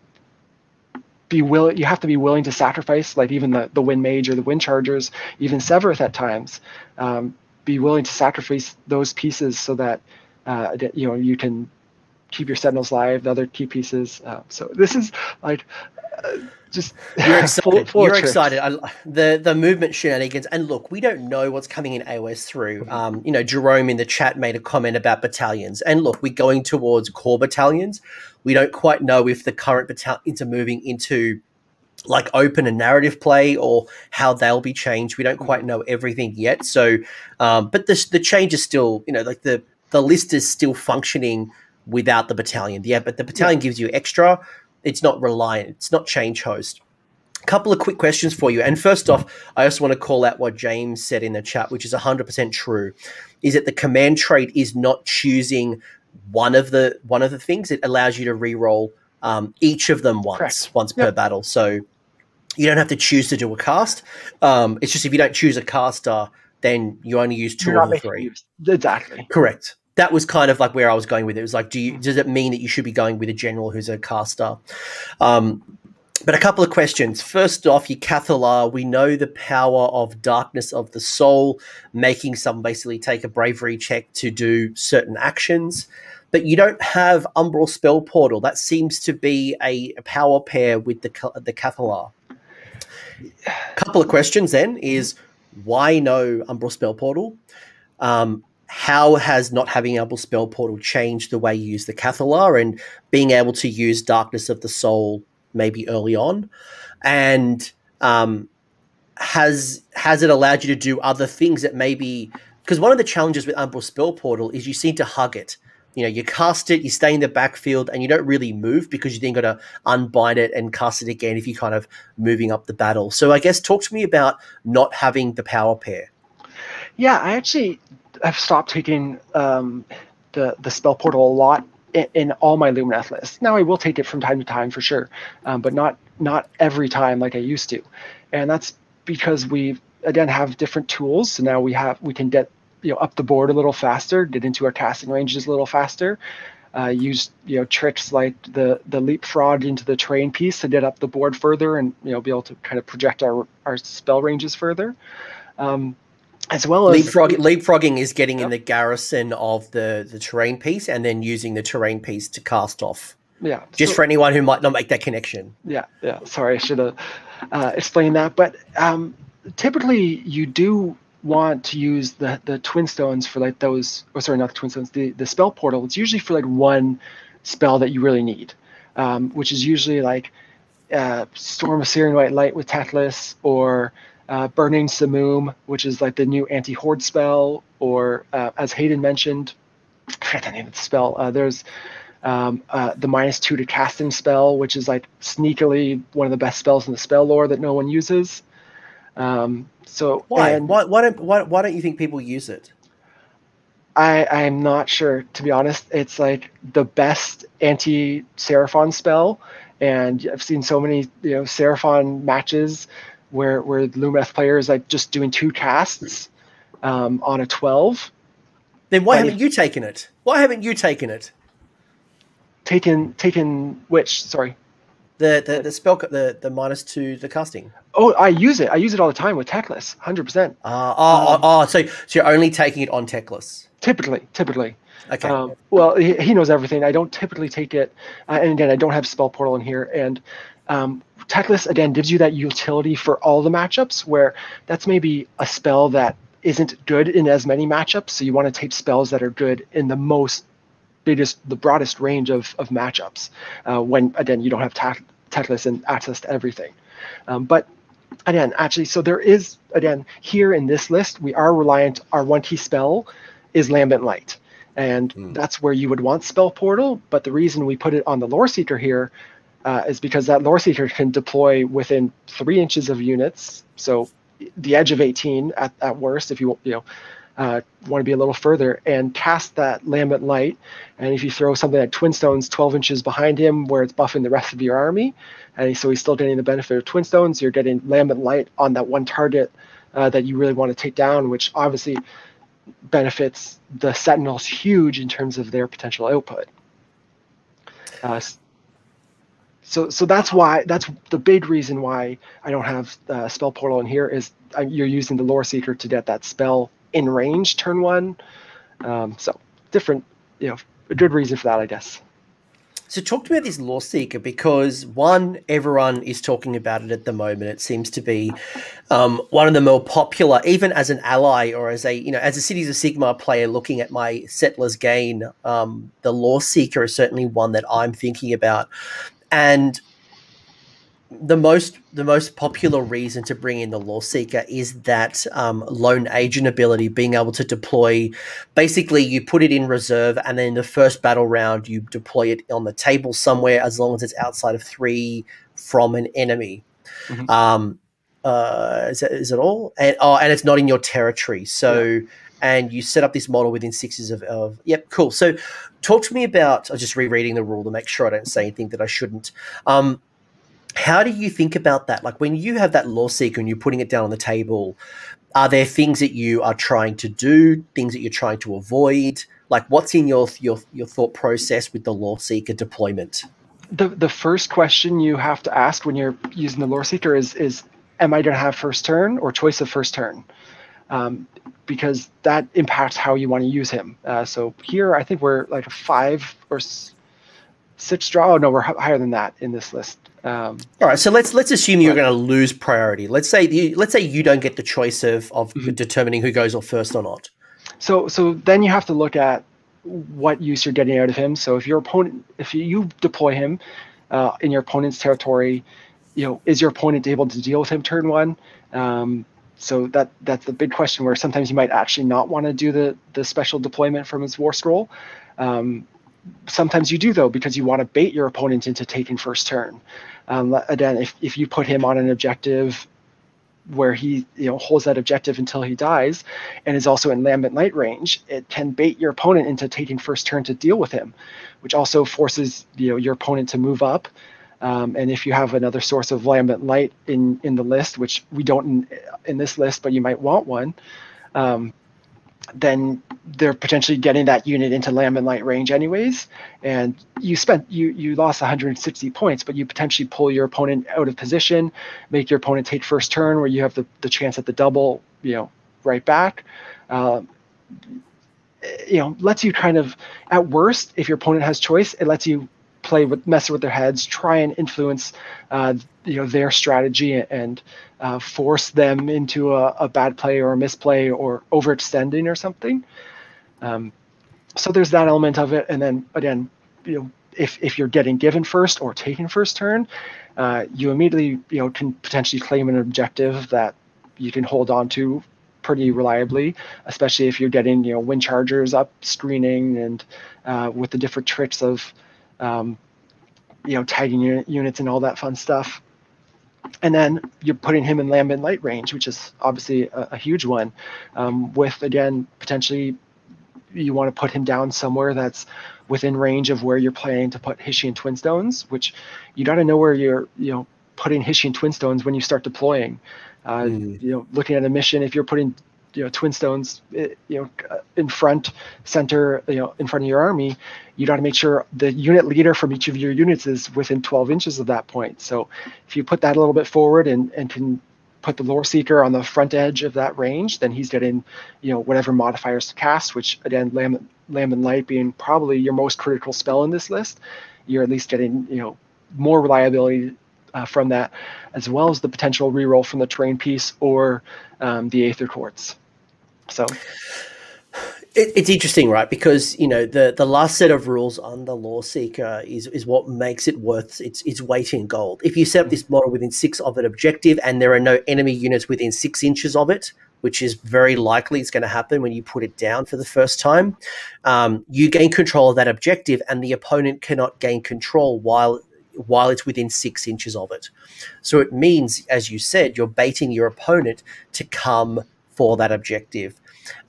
be willing, you have to be willing to sacrifice, like even the, the Windmage or the Windchargers, even Sevireth at times, um, be willing to sacrifice those pieces so that, uh, you know, you can keep your Sentinels live, the other key pieces. Uh, so this is like, uh, just you're excited. Full, full you're excited. I, the the movement shenanigans, and look, we don't know what's coming in A O S through. Um, you know, Jerome in the chat made a comment about battalions, and look, we're going towards core battalions. We don't quite know if the current battalions are moving into like open and narrative play or how they'll be changed. We don't quite know everything yet. So, um, but this, the change is still, you know, like the the list is still functioning without the battalion. Yeah, but the battalion yeah. gives you extra. It's not reliant. It's not change host. A couple of quick questions for you. And first off, I just want to call out what James said in the chat, which is one hundred percent true, is that the command trait is not choosing one of the one of the things. It allows you to reroll um, each of them once, Correct. once yep. per battle. So you don't have to choose to do a cast. Um, it's just if you don't choose a caster, then you only use two or three. Use. Exactly. Correct. That was kind of like where I was going with it. It was like, do you, does it mean that you should be going with a general who's a caster? Um, but a couple of questions. First off, your Cathallar, we know the power of darkness of the soul, making someone basically take a bravery check to do certain actions. But you don't have Umbral Spell Portal. That seems to be a, a power pair with the, the Cathallar. A couple of questions then is, why no Umbral Spell Portal? Um, How has not having Umbral Spell Portal changed the way you use the Cathallar and being able to use Darkness of the Soul maybe early on? And um, has has it allowed you to do other things that maybe... Because one of the challenges with Umbral Spell Portal is you seem to hug it. You know, you cast it, you stay in the backfield, and you don't really move because you then got to unbind it and cast it again if you're kind of moving up the battle. So I guess talk to me about not having the power pair. Yeah, I actually... I've stopped taking um, the the spell portal a lot in, in all my Lumineth lists. Now I will take it from time to time for sure, um, but not not every time like I used to, and that's because we again have different tools. So now we have we can get you know up the board a little faster, get into our casting ranges a little faster, uh, use you know tricks like the the leapfrog into the terrain piece to get up the board further, and you know be able to kind of project our our spell ranges further. Um, As well as leapfrogging, leapfrogging is getting yep. in the garrison of the the terrain piece and then using the terrain piece to cast off. Yeah, just so, for anyone who might not make that connection. Yeah, yeah. Sorry, I should have uh, explained that. But um, typically, you do want to use the the Twinstones for like those. Or sorry, not the Twinstones. The the spell portal. It's usually for like one spell that you really need, um, which is usually like uh, Storm of Searing White Light with Teclis or. Uh, Burning Simoom, which is like the new anti-horde spell, or uh, as Hayden mentioned, I forgot the name of the spell, uh, there's um, uh, the minus two to casting spell, which is like sneakily one of the best spells in the spell lore that no one uses. Um, so why? And why, why, don't, why, why don't you think people use it? I, I'm not sure, to be honest. It's like the best anti-Seraphon spell, and I've seen so many you know Seraphon matches Where, where Lumineth players like just doing two casts um, on a twelve. Then why but haven't if, you taken it? Why haven't you taken it? Taken taken which? Sorry, the the, the spell the the minus two the casting. Oh, I use it. I use it all the time with Teclis, hundred percent. Ah, ah, so so you're only taking it on Teclis. Typically, typically. Okay. Um, well, he, he knows everything. I don't typically take it, uh, and again, I don't have Spell Portal in here, and. Um, Teclis again gives you that utility for all the matchups where that's maybe a spell that isn't good in as many matchups, so you want to take spells that are good in the most biggest, the broadest range of, of matchups uh, when again you don't have Teclis and access to everything. Um, but again, actually, so there is again here in this list we are reliant. Our one key spell is Lambent Light, and mm. that's where you would want Spell Portal. But the reason we put it on the Loreseeker here. Uh, is because that Loreseeker can deploy within three inches of units, so the edge of eighteen at, at worst, if you you know, uh, want to be a little further and cast that Lambent Light. And if you throw something at Twinstones twelve inches behind him where it's buffing the rest of your army, and so he's still getting the benefit of Twinstones, you're getting Lambent Light on that one target uh, that you really want to take down, which obviously benefits the Sentinels huge in terms of their potential output. Uh, So, so that's why, that's the big reason why I don't have uh, Spell Portal in here, is uh, you're using the Loreseeker to get that spell in range turn one. Um, so different, you know, a good reason for that, I guess. So talk to me about this Loreseeker, because one, everyone is talking about it at the moment. It seems to be um, one of the more popular, even as an ally or as a, you know, as a Cities of Sigmar player looking at my Settler's Gain, um, the Loreseeker is certainly one that I'm thinking about. And the most the most popular reason to bring in the Loreseeker is that um, lone agent ability, being able to deploy. Basically, you put it in reserve, and then in the first battle round, you deploy it on the table somewhere, as long as it's outside of three from an enemy. Mm-hmm. um, uh, is, that, is it all? And, oh, and it's not in your territory. So. Yeah. And you set up this model within sixes of, of, yep, cool. So talk to me about, I'm just rereading the rule to make sure I don't say anything that I shouldn't. Um, how do you think about that? Like, when you have that Loreseeker and you're putting it down on the table, are there things that you are trying to do, things that you're trying to avoid? Like, what's in your your, your thought process with the Loreseeker deployment? The, the first question you have to ask when you're using the Loreseeker is, is am I going to have first turn or choice of first turn? Um, because that impacts how you want to use him. Uh, so here, I think we're like a five or six draw. Oh, no, we're higher than that in this list. Um, All right, so let's let's assume you're going to lose priority. Let's say you, let's say you don't get the choice of of mm-hmm. determining who goes on first or not. So so then you have to look at what use you're getting out of him. So if your opponent, if you deploy him uh, in your opponent's territory, you know, is your opponent able to deal with him turn one? Um, So that that's the big question, where sometimes you might actually not want to do the, the special deployment from his War Scroll. Um, sometimes you do, though, because you want to bait your opponent into taking first turn. Um, again, if, if you put him on an objective where he you know holds that objective until he dies and is also in Lambent Light range, it can bait your opponent into taking first turn to deal with him, which also forces you know your opponent to move up. Um, and if you have another source of Lambent Light in, in the list, which we don't in, in this list, but you might want one, um, then they're potentially getting that unit into Lambent Light range anyways. And you spent you you lost one hundred sixty points, but you potentially pull your opponent out of position, make your opponent take first turn, where you have the, the chance at the double, you know, right back. Um, you know, lets you kind of, at worst, if your opponent has choice, it lets you play with, mess with their heads, try and influence, uh, you know, their strategy and uh, force them into a, a bad play or a misplay or overextending or something. Um, so there's that element of it. And then again, you know, if if you're getting given first or taking first turn, uh, you immediately you know can potentially claim an objective that you can hold on to pretty reliably, especially if you're getting you know Windchargers up, screening, and uh, with the different tricks of Um, you know, tagging unit, units and all that fun stuff. And then you're putting him in Lambent Light range, which is obviously a, a huge one. Um, with, again, potentially you want to put him down somewhere that's within range of where you're planning to put Hyshian Twinstones, which you got to know where you're, you know, putting Hyshian Twinstones when you start deploying. Uh, mm. You know, looking at a mission, if you're putting, you know, Twinstones, you know, in front, center, you know, in front of your army, you got to make sure the unit leader from each of your units is within twelve inches of that point. So if you put that a little bit forward and, and can put the Loreseeker on the front edge of that range, then he's getting, you know, whatever modifiers to cast, which again, Lambent, Lambent Light being probably your most critical spell in this list, you're at least getting, you know, more reliability uh, from that, as well as the potential reroll from the terrain piece or um, the Aether Quartz. So it, it's interesting, right? Because you know the the last set of rules on the Loreseeker is is what makes it worth its its weight in gold. If you set up this model within six of an objective, and there are no enemy units within six inches of it, which is very likely it's going to happen when you put it down for the first time, um, you gain control of that objective, and the opponent cannot gain control while. while it's within six inches of it. So it means, as you said, you're baiting your opponent to come for that objective.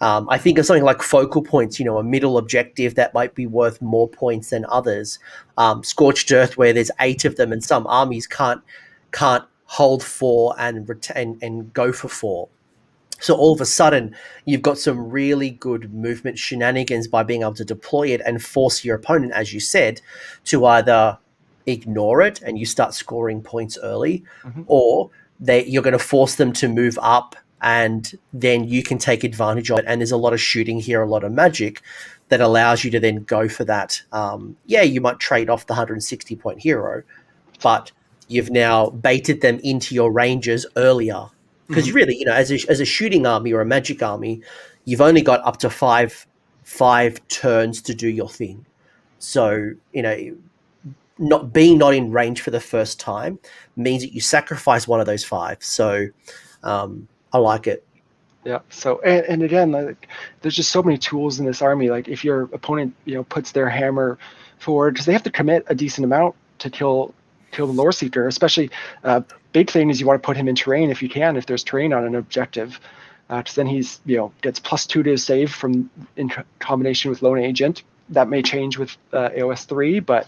Um, I think of something like focal points, you know, a middle objective that might be worth more points than others. Um, Scorched Earth, where there's eight of them and some armies can't can't hold four and retain and go for four. So all of a sudden, you've got some really good movement shenanigans by being able to deploy it and force your opponent, as you said, to either ignore it and you start scoring points early, mm-hmm. or they, you're going to force them to move up and then you can take advantage of it. And there's a lot of shooting here, a lot of magic that allows you to then go for that. Um, yeah, you might trade off the one hundred sixty point hero, but you've now baited them into your ranges earlier. Because mm-hmm. really, you know, as a, as a shooting army or a magic army, you've only got up to five five turns to do your thing. So, you know, not being not in range for the first time means that you sacrifice one of those five. So um, I like it. Yeah. So and, and again, like, there's just so many tools in this army. Like if your opponent, you know, puts their hammer forward, because they have to commit a decent amount to kill kill the Loreseeker, especially. Uh, big thing is you want to put him in terrain if you can, if there's terrain on an objective, because uh, then he's, you know, gets plus two to his save from in combination with Lone Agent. That may change with uh, A O S three, but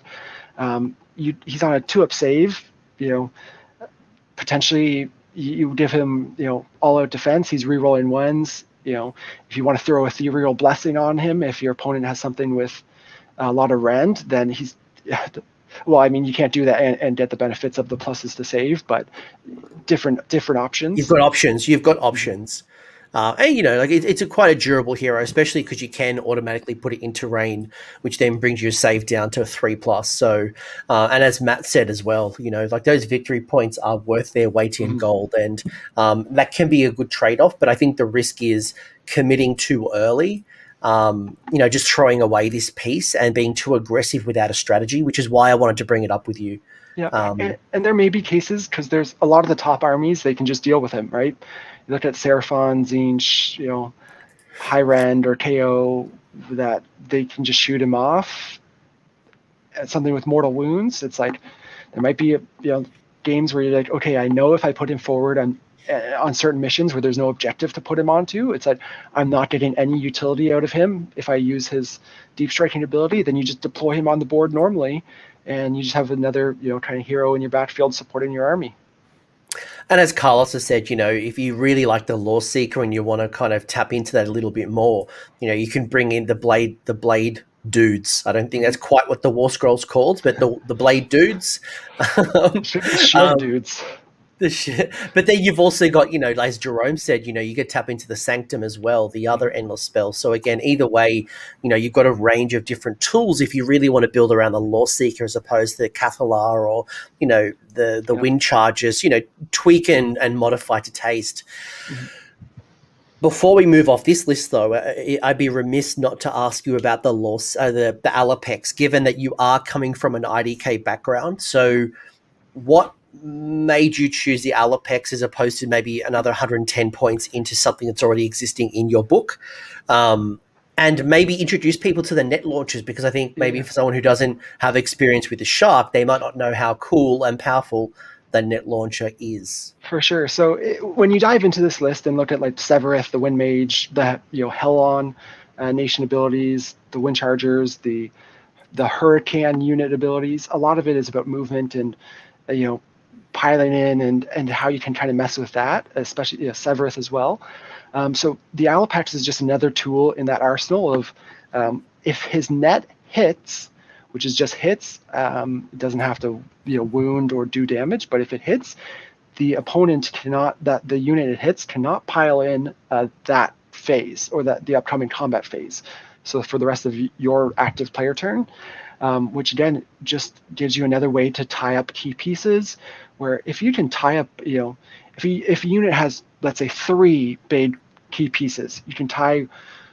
um, you, he's on a two-up save. You know, potentially you give him, you know, all-out defense. He's re-rolling ones. You know, if you want to throw Ethereal Blessing on him, if your opponent has something with a lot of rend, then he's... Well, I mean, you can't do that and, and get the benefits of the pluses to save, but different different options. You've got options. You've got options. Uh, and, you know, like it, it's a quite a durable hero, especially because you can automatically put it in terrain, which then brings your save down to a three plus. So, uh, and as Matt said as well, you know, like those victory points are worth their weight in mm-hmm. gold. And um, that can be a good trade-off, but I think the risk is committing too early. Um, you know, just throwing away this piece and being too aggressive without a strategy, which is why I wanted to bring it up with you. Yeah, um, and, and there may be cases because there's a lot of the top armies, they can just deal with him, right? You look at Seraphon, Zinj, you know, High Rend or K O, that they can just shoot him off. At something with mortal wounds, it's like there might be a, you know, games where you're like, okay, I know if I put him forward, I'm on certain missions where there's no objective to put him onto, it's like I'm not getting any utility out of him. If I use his deep striking ability, then you just deploy him on the board normally, and you just have another, you know, kind of hero in your backfield supporting your army. And as Carlos has said, you know, if you really like the Loreseeker and you want to kind of tap into that a little bit more, you know, you can bring in the blade, the blade. dudes. I don't think that's quite what the War Scroll's called, but the the blade dudes. um, Shield dudes. The shit. But then you've also got, you know, as Jerome said, you know, you could tap into the Sanctum as well, the other endless spell. So again, either way, you know, you've got a range of different tools if you really want to build around the Loreseeker as opposed to the Cathallar or, you know, the, the yeah. Windchargers, you know, tweak and, and modify to taste. Mm-hmm. Before we move off this list, though, I'd be remiss not to ask you about the loss, uh, the, the Alopex, given that you are coming from an I D K background. So what made you choose the Alopex as opposed to maybe another one hundred ten points into something that's already existing in your book? Um, and maybe introduce people to the net launchers, because I think maybe yeah. for someone who doesn't have experience with the Shark, they might not know how cool and powerful the net launcher is. For sure. So it, when you dive into this list and look at like Sevireth, the Windmage, the, you know, Helion uh, nation abilities, the Windchargers, the the Hurricane unit abilities, a lot of it is about movement and uh, you know, piling in and and how you can kind of mess with that, especially, you know, Sevireth as well. Um, so the Alopex is just another tool in that arsenal of um, if his net hits, which is just hits, um, it doesn't have to, you know, wound or do damage, but if it hits, the opponent cannot, that the unit it hits cannot pile in uh, that phase or that the upcoming combat phase. So for the rest of your active player turn, um, which again, just gives you another way to tie up key pieces where if you can tie up, you know, if, he, if a unit has, let's say, three big key pieces, you can tie,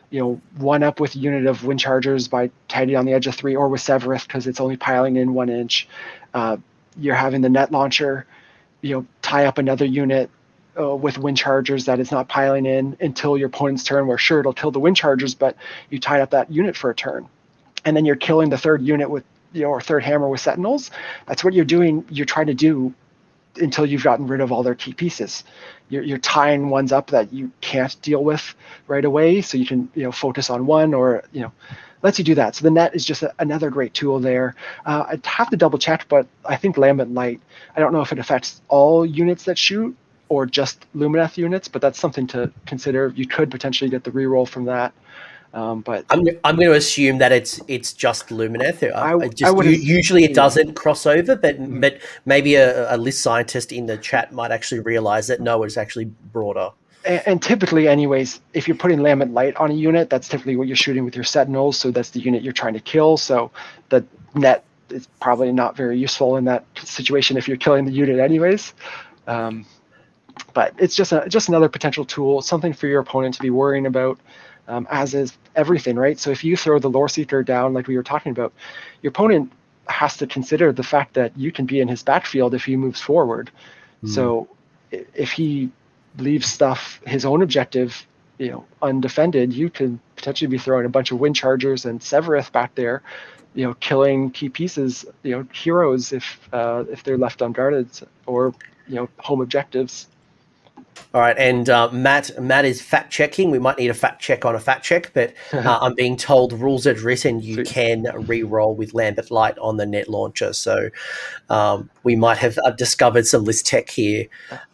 you know, one up with a unit of Windchargers by tidy on the edge of three, or with Sevireth because it's only piling in one inch. Uh, you're having the net launcher, you know, tie up another unit uh, with Windchargers that is not piling in until your opponent's turn, where sure, it'll kill the Windchargers, but you tied up that unit for a turn. And then you're killing the third unit with, you know, or third hammer with Sentinels. That's what you're doing. You're trying to do until you've gotten rid of all their key pieces. You're, you're tying ones up that you can't deal with right away, so you can you know focus on one, or you know lets you do that. So the net is just a, another great tool there. Uh, I'd have to double check, but I think Lambent Light, I don't know if it affects all units that shoot or just Lumineth units, but that's something to consider. You could potentially get the reroll from that. Um, but I'm, I'm going to assume that it's it's just Lumineth. I, I just, I usually it doesn't cross over, but mm-hmm. but maybe a, a list scientist in the chat might actually realize that no, it's actually broader. And, and typically, anyways, if you're putting Lambent Light on a unit, that's typically what you're shooting with your Sentinels, so that's the unit you're trying to kill. So the net is probably not very useful in that situation if you're killing the unit anyways. Um, but it's just a, just another potential tool, something for your opponent to be worrying about. Um, as is everything, right? So if you throw the Loreseeker down, like we were talking about, your opponent has to consider the fact that you can be in his backfield if he moves forward. Mm. So if he leaves stuff, his own objective, you know, undefended, you can potentially be throwing a bunch of Windchargers and Sevireth back there, you know, killing key pieces, you know, heroes if uh, if they're left unguarded, or you know, home objectives. All right, and uh, Matt Matt is fact checking. We might need a fact check on a fact check, but uh, I'm being told rules at written you can re-roll with Lambent Light on the net launcher. So um, we might have uh, discovered some list tech here.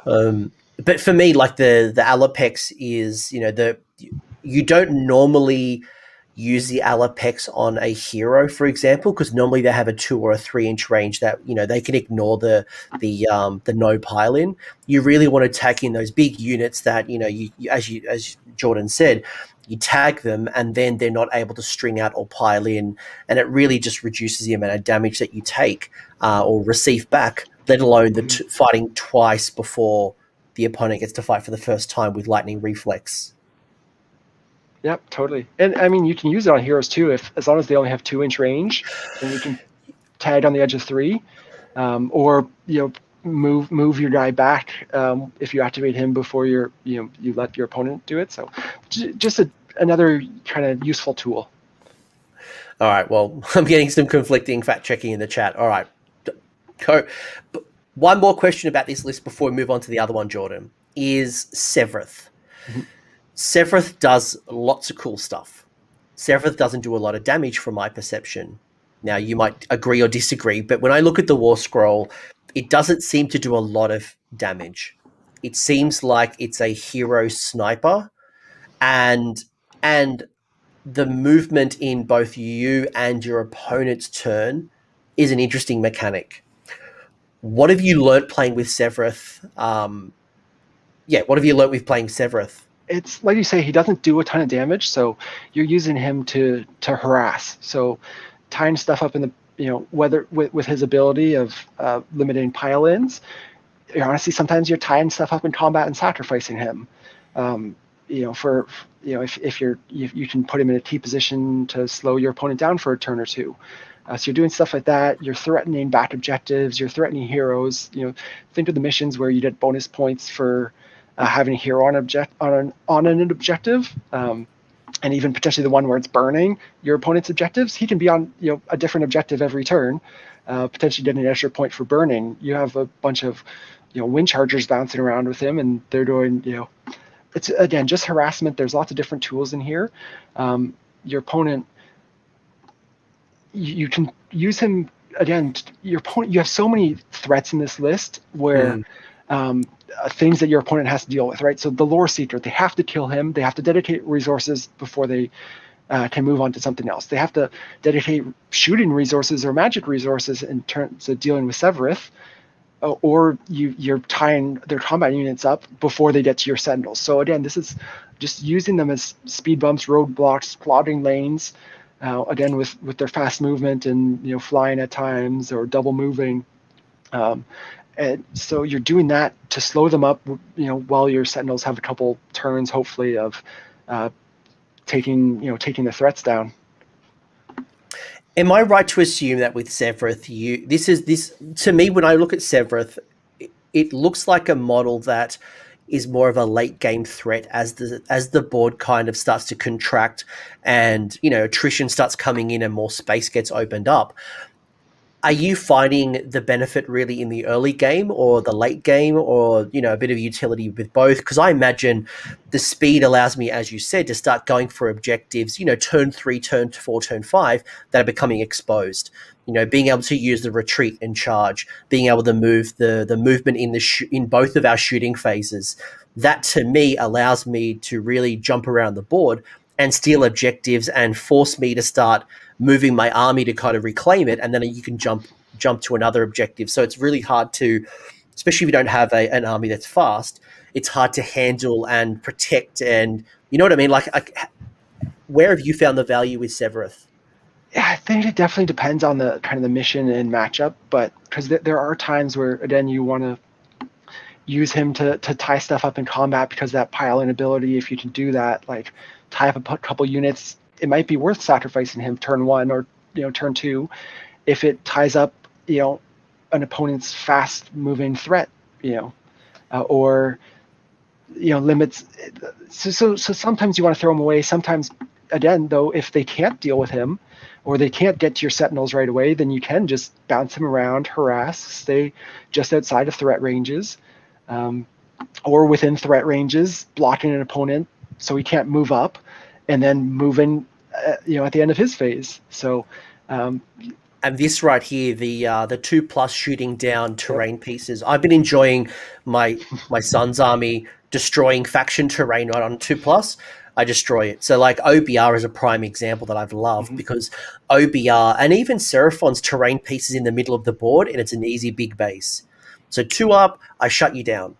Um, but for me, like the the Alopex is, you know, the you don't normally use the Alopex on a hero, for example, because normally they have a two or a three inch range that, you know, they can ignore the the um, the no pile in. You really want to tag in those big units that, you know, you, you as you as Jordan said, you tag them and then they're not able to string out or pile in, and it really just reduces the amount of damage that you take uh, or receive back. Let alone the t fighting twice before the opponent gets to fight for the first time with Lightning Reflex. Yep, totally. And I mean, you can use it on heroes too, if as long as they only have two inch range, and you can tag on the edge of three, um, or you know, move move your guy back um, if you activate him before your you know you let your opponent do it. So, j just a, another kind of useful tool. All right. Well, I'm getting some conflicting fact checking in the chat. All right. Co one more question about this list before we move on to the other one, Jordan, is Sevireth. Mm-hmm. Sevireth does lots of cool stuff. Sevireth doesn't do a lot of damage from my perception. Now, you might agree or disagree, but when I look at the War Scroll, it doesn't seem to do a lot of damage. It seems like it's a hero sniper, and and the movement in both you and your opponent's turn is an interesting mechanic. What have you learnt playing with Sevireth? Um, yeah, what have you learnt with playing Sevireth? It's like you say, he doesn't do a ton of damage, so you're using him to to harass. So tying stuff up in the, you know, whether with, with his ability of uh, limiting pile-ins, honestly, sometimes you're tying stuff up in combat and sacrificing him. Um, you know, for, you know, if, if you're, if you can put him in a T position to slow your opponent down for a turn or two. Uh, so you're doing stuff like that. You're threatening back objectives. You're threatening heroes. You know, think of the missions where you get bonus points for Uh, having a hero on object on an on an objective, um, and even potentially the one where it's burning your opponent's objectives. He can be on you know a different objective every turn, uh, potentially getting an extra point for burning. You have a bunch of you know wind chargers bouncing around with him, and they're doing you know it's again just harassment. There's lots of different tools in here. Um, your opponent, you, you can use him again. Your opponent, you have so many threats in this list where. Mm. Um, uh, things that your opponent has to deal with, right? So the Loreseeker, they have to kill him. They have to dedicate resources before they uh, can move on to something else. They have to dedicate shooting resources or magic resources in terms of dealing with Sevireth, uh, or you, you're tying their combat units up before they get to your Sentinels. So again, this is just using them as speed bumps, roadblocks, clogging lanes, uh, again, with, with their fast movement and you know flying at times or double moving. Um, And so you're doing that to slow them up, you know, while your Sentinels have a couple turns, hopefully, of uh, taking, you know, taking the threats down. Am I right to assume that with Sevireth, you this is this to me when I look at Sevireth, it, it looks like a model that is more of a late game threat as the as the board kind of starts to contract and you know attrition starts coming in and more space gets opened up. Are you finding the benefit really in the early game or the late game, or, you know, a bit of utility with both? Because I imagine the speed allows me, as you said, to start going for objectives, you know, turn three, turn four, turn five, that are becoming exposed. You know, being able to use the retreat and charge, being able to move the the movement in the sh in both of our shooting phases. That, to me, allows me to really jump around the board and steal objectives and force me to start moving my army to kind of reclaim it, and then you can jump jump to another objective. So it's really hard to, especially if you don't have a, an army that's fast, it's hard to handle and protect, and you know what I mean? Like, I, where have you found the value with Sevireth? Yeah, I think it definitely depends on the kind of the mission and matchup, but because th there are times where, again, you want to use him to, to tie stuff up in combat, because that pile-in ability, if you can do that, like tie up a couple units, it might be worth sacrificing him turn one or, you know, turn two, if it ties up, you know, an opponent's fast moving threat, you know, uh, or, you know, limits. So, so, so sometimes you want to throw him away. Sometimes, again, though, if they can't deal with him or they can't get to your Sentinels right away, then you can just bounce him around, harass, stay just outside of threat ranges, um, or within threat ranges, blocking an opponent so he can't move up, and then move in, uh, you know, at the end of his phase. So, um, and this right here, the uh, the two plus shooting down terrain yep. pieces. I've been enjoying my my son's army destroying faction terrain right on two plus. I destroy it. So like O B R is a prime example that I've loved, mm-hmm. because O B R and even Seraphon's terrain pieces in the middle of the board, and it's an easy big base. So two up, I shut you down.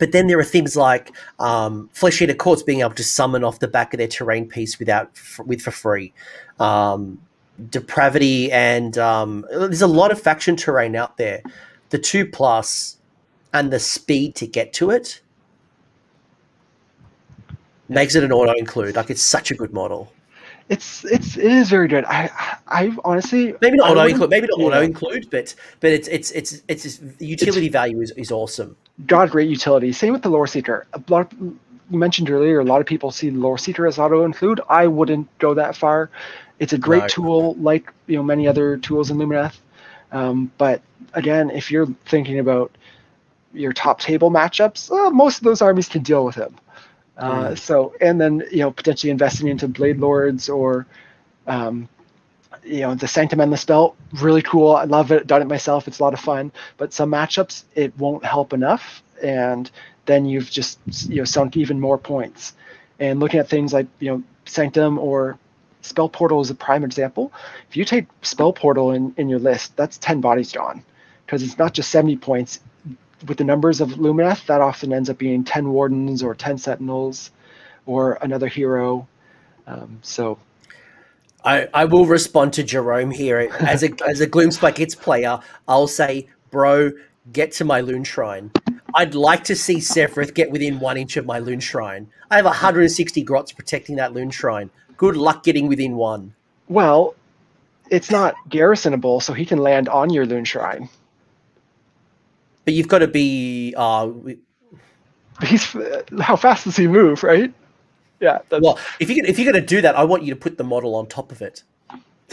But then there are things like um, Flesh Eater Courts being able to summon off the back of their terrain piece without f with for free. Um, depravity and um, there's a lot of faction terrain out there. The two plus and the speed to get to it makes it an auto include. Like, it's such a good model. It's it's it is very good. I I've honestly maybe not auto include, maybe not yeah. auto include, but but it's it's it's it's, it's the utility it's, value is is awesome. Got great utility. Same with the Loreseeker. A lot of, you mentioned earlier, a lot of people see Loreseeker as auto include. I wouldn't go that far. It's a great no. tool, like, you know, many other tools in Lumineth. Um, but again, if you're thinking about your top table matchups, well, most of those armies can deal with him. Uh, mm. So, and then, you know, potentially investing into Blade Lords or, um, you know, the Sanctum Endless Belt, really cool. I love it. Done it myself. It's a lot of fun. But some matchups, it won't help enough, and then you've just, you know, sunk even more points. And looking at things like, you know, Sanctum or Spell Portal is a prime example. If you take Spell Portal in, in your list, that's ten bodies gone, because it's not just seventy points. With the numbers of Lumineth, that often ends up being ten Wardens or ten Sentinels or another hero. Um, so... I, I will respond to Jerome here. As a, as a Gloomspy Kids player, I'll say, bro, get to my Loon Shrine. I'd like to see Sevireth get within one inch of my Loon Shrine. I have one hundred sixty grots protecting that Loon Shrine. Good luck getting within one. Well, it's not garrisonable, so he can land on your Loon Shrine. But you've got to be... Uh, He's, how fast does he move, right? Yeah. Well, if you if you're going to do that, I want you to put the model on top of it.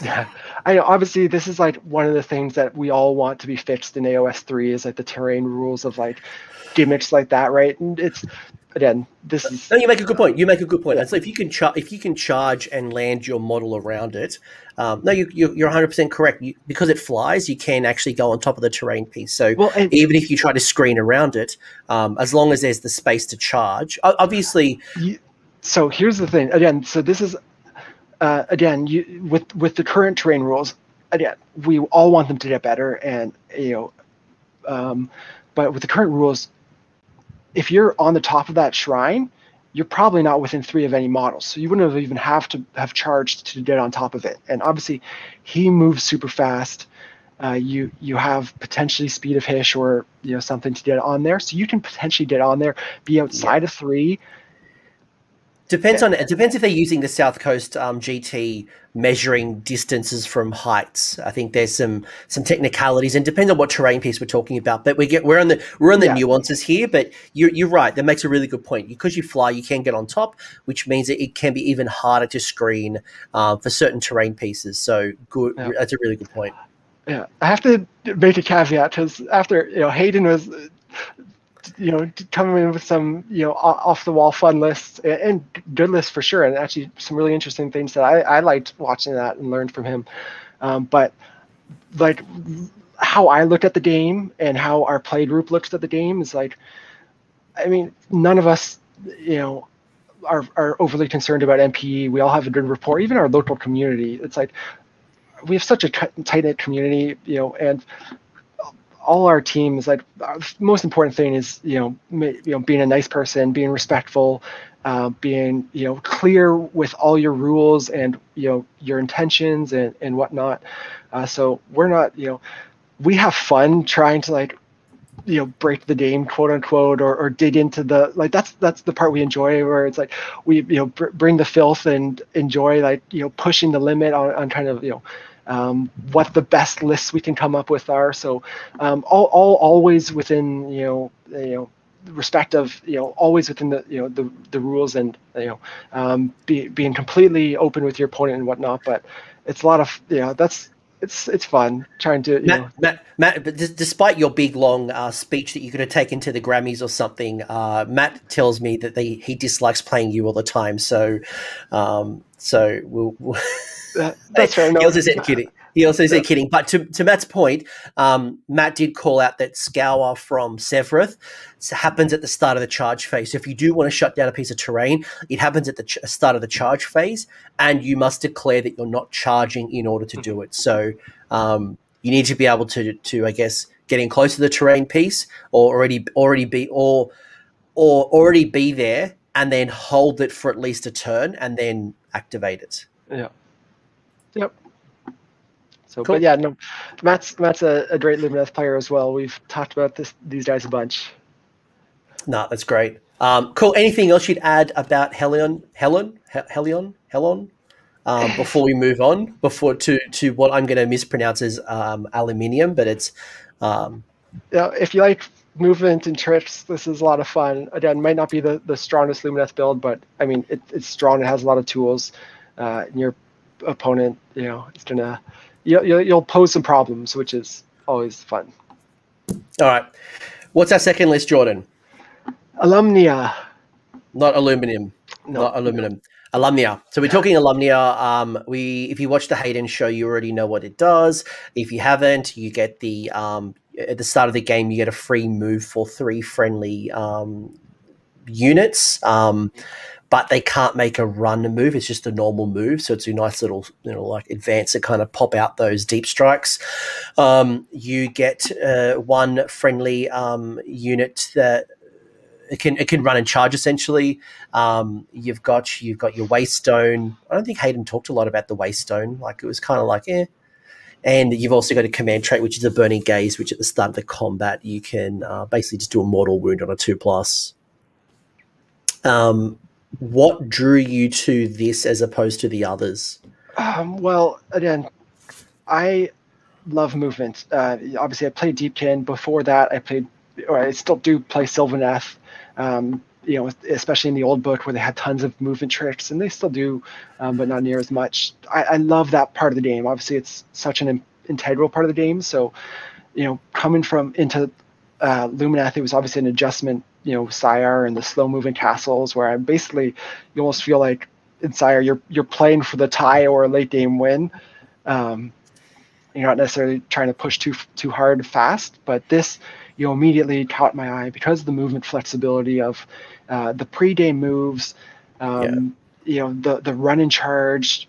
Yeah, I know. Obviously, this is like one of the things that we all want to be fixed in A O S three is like the terrain rules of like gimmicks like that, right? And it's again, this is. No, you make a good point. You make a good point. Yeah. So if you can char if you can charge and land your model around it, um, no, you, you you're one hundred percent correct. You, because it flies, you can actually go on top of the terrain piece. So well, and, even if you try to screen around it, um, as long as there's the space to charge, obviously. You, So here's the thing, again, so this is, uh, again, you, with, with the current terrain rules, again, we all want them to get better, and, you know, um, but with the current rules, if you're on the top of that shrine, you're probably not within three of any models, so you wouldn't have even have to have charged to get on top of it. And obviously, he moves super fast. Uh, you you have potentially Speed of Hysh or, you know, something to get on there, so you can potentially get on there, be outside of three. Depends on it depends if they're using the South Coast um, G T measuring distances from heights. I think there's some some technicalities, and depends on what terrain piece we're talking about. But we get we're on the we're on the yeah. nuances here. But you're you're right. That makes a really good point. Because you fly, you can get on top, which means that it can be even harder to screen um, for certain terrain pieces. So good. Yeah. That's a really good point. Yeah, I have to make a caveat because after, you know, Hayden was, you know, coming in with some, you know, off the wall fun lists and good lists for sure, and actually some really interesting things that I, I liked watching that and learned from him. Um, but like how I looked at the game and how our play group looks at the game is like, I mean, none of us, you know, are are overly concerned about M P E. We all have a good rapport. Even our local community, it's like, we have such a tight-knit community, you know, and all our teams, like, our most important thing is, you know, ma you know, being a nice person, being respectful, uh, being, you know, clear with all your rules and, you know, your intentions and, and whatnot. Uh, so we're not, you know, we have fun trying to, like, you know, break the game, quote unquote, or, or dig into the, like, that's, that's the part we enjoy, where it's like, we, you know, br bring the filth and enjoy, like, you know, pushing the limit on, on kind of, you know, um, what the best lists we can come up with are. So um, all, all always within, you know, you know, respect of, you know, always within the, you know, the, the rules and, you know, um, be, being completely open with your opponent and whatnot. But it's a lot of, you know, that's, It's it's fun trying to you Matt, know. Matt, Matt, but despite your big long uh, speech that you could have taken to the Grammys or something, uh, Matt tells me that they he dislikes playing you all the time. So, um, so we'll. we'll that, that's fair. No, he also said kidding. He also said yeah. kidding. But to to Matt's point, um, Matt did call out that Scour from Sevireth happens at the start of the charge phase. So if you do want to shut down a piece of terrain, it happens at the ch start of the charge phase, and you must declare that you're not charging in order to do it. So um, you need to be able to to I guess getting close to the terrain piece, or already already be or or already be there, and then hold it for at least a turn, and then activate it. Yeah. Yep. So, cool. But yeah, no, Matt's Matt's a, a great Lumineth player as well. We've talked about this these guys a bunch. No, that's great. Um, cool. Anything else you'd add about Helion, Helion, Helion, Helion? Um, before we move on, before to to what I'm going to mispronounce as um, aluminium, but it's. Um, you know, if you like movement and trips, this is a lot of fun. Again, might not be the the strongest Lumineth build, but I mean, it, it's strong. It has a lot of tools. Uh, and your opponent, you know, it's gonna. You'll, you'll pose some problems, which is always fun. All right. What's our second list, Jordan? Alumnia. Not aluminum. No. Not aluminum. Alumnia. So we're talking Alumnia. Um, we, if you watch the Hayden show, you already know what it does. If you haven't, you get the um, at the start of the game, you get a free move for three friendly um, units. Um, but they can't make a run move. It's just a normal move. So it's a nice little, you know, like advance to kind of pop out those deep strikes. Um, you get uh, one friendly um, unit that it can it can run and charge essentially. Um, you've got you've got your Waystone. I don't think Hayden talked a lot about the Waystone. Like it was kind of like eh. And you've also got a command trait, which is a Burning Gaze, which at the start of the combat you can uh, basically just do a mortal wound on a two plus. Um. What drew you to this as opposed to the others? Um, well, again, I love movement. Uh, obviously, I played Deepkin. Before that, I played, or I still do play Sylvaneth. Um, you know, especially in the old book where they had tons of movement tricks, and they still do, um, but not near as much. I, I love that part of the game. Obviously, it's such an in integral part of the game. So, you know, coming from into uh, Lumineth, it was obviously an adjustment. You know, Syar and the slow-moving castles, where I'm basically, you almost feel like in Syar you're you're playing for the tie or a late-game win. Um, you're not necessarily trying to push too too hard fast, but this, you know, immediately caught my eye because of the movement flexibility of uh, the pre-game moves. Um, yeah. You know, the the run and charge.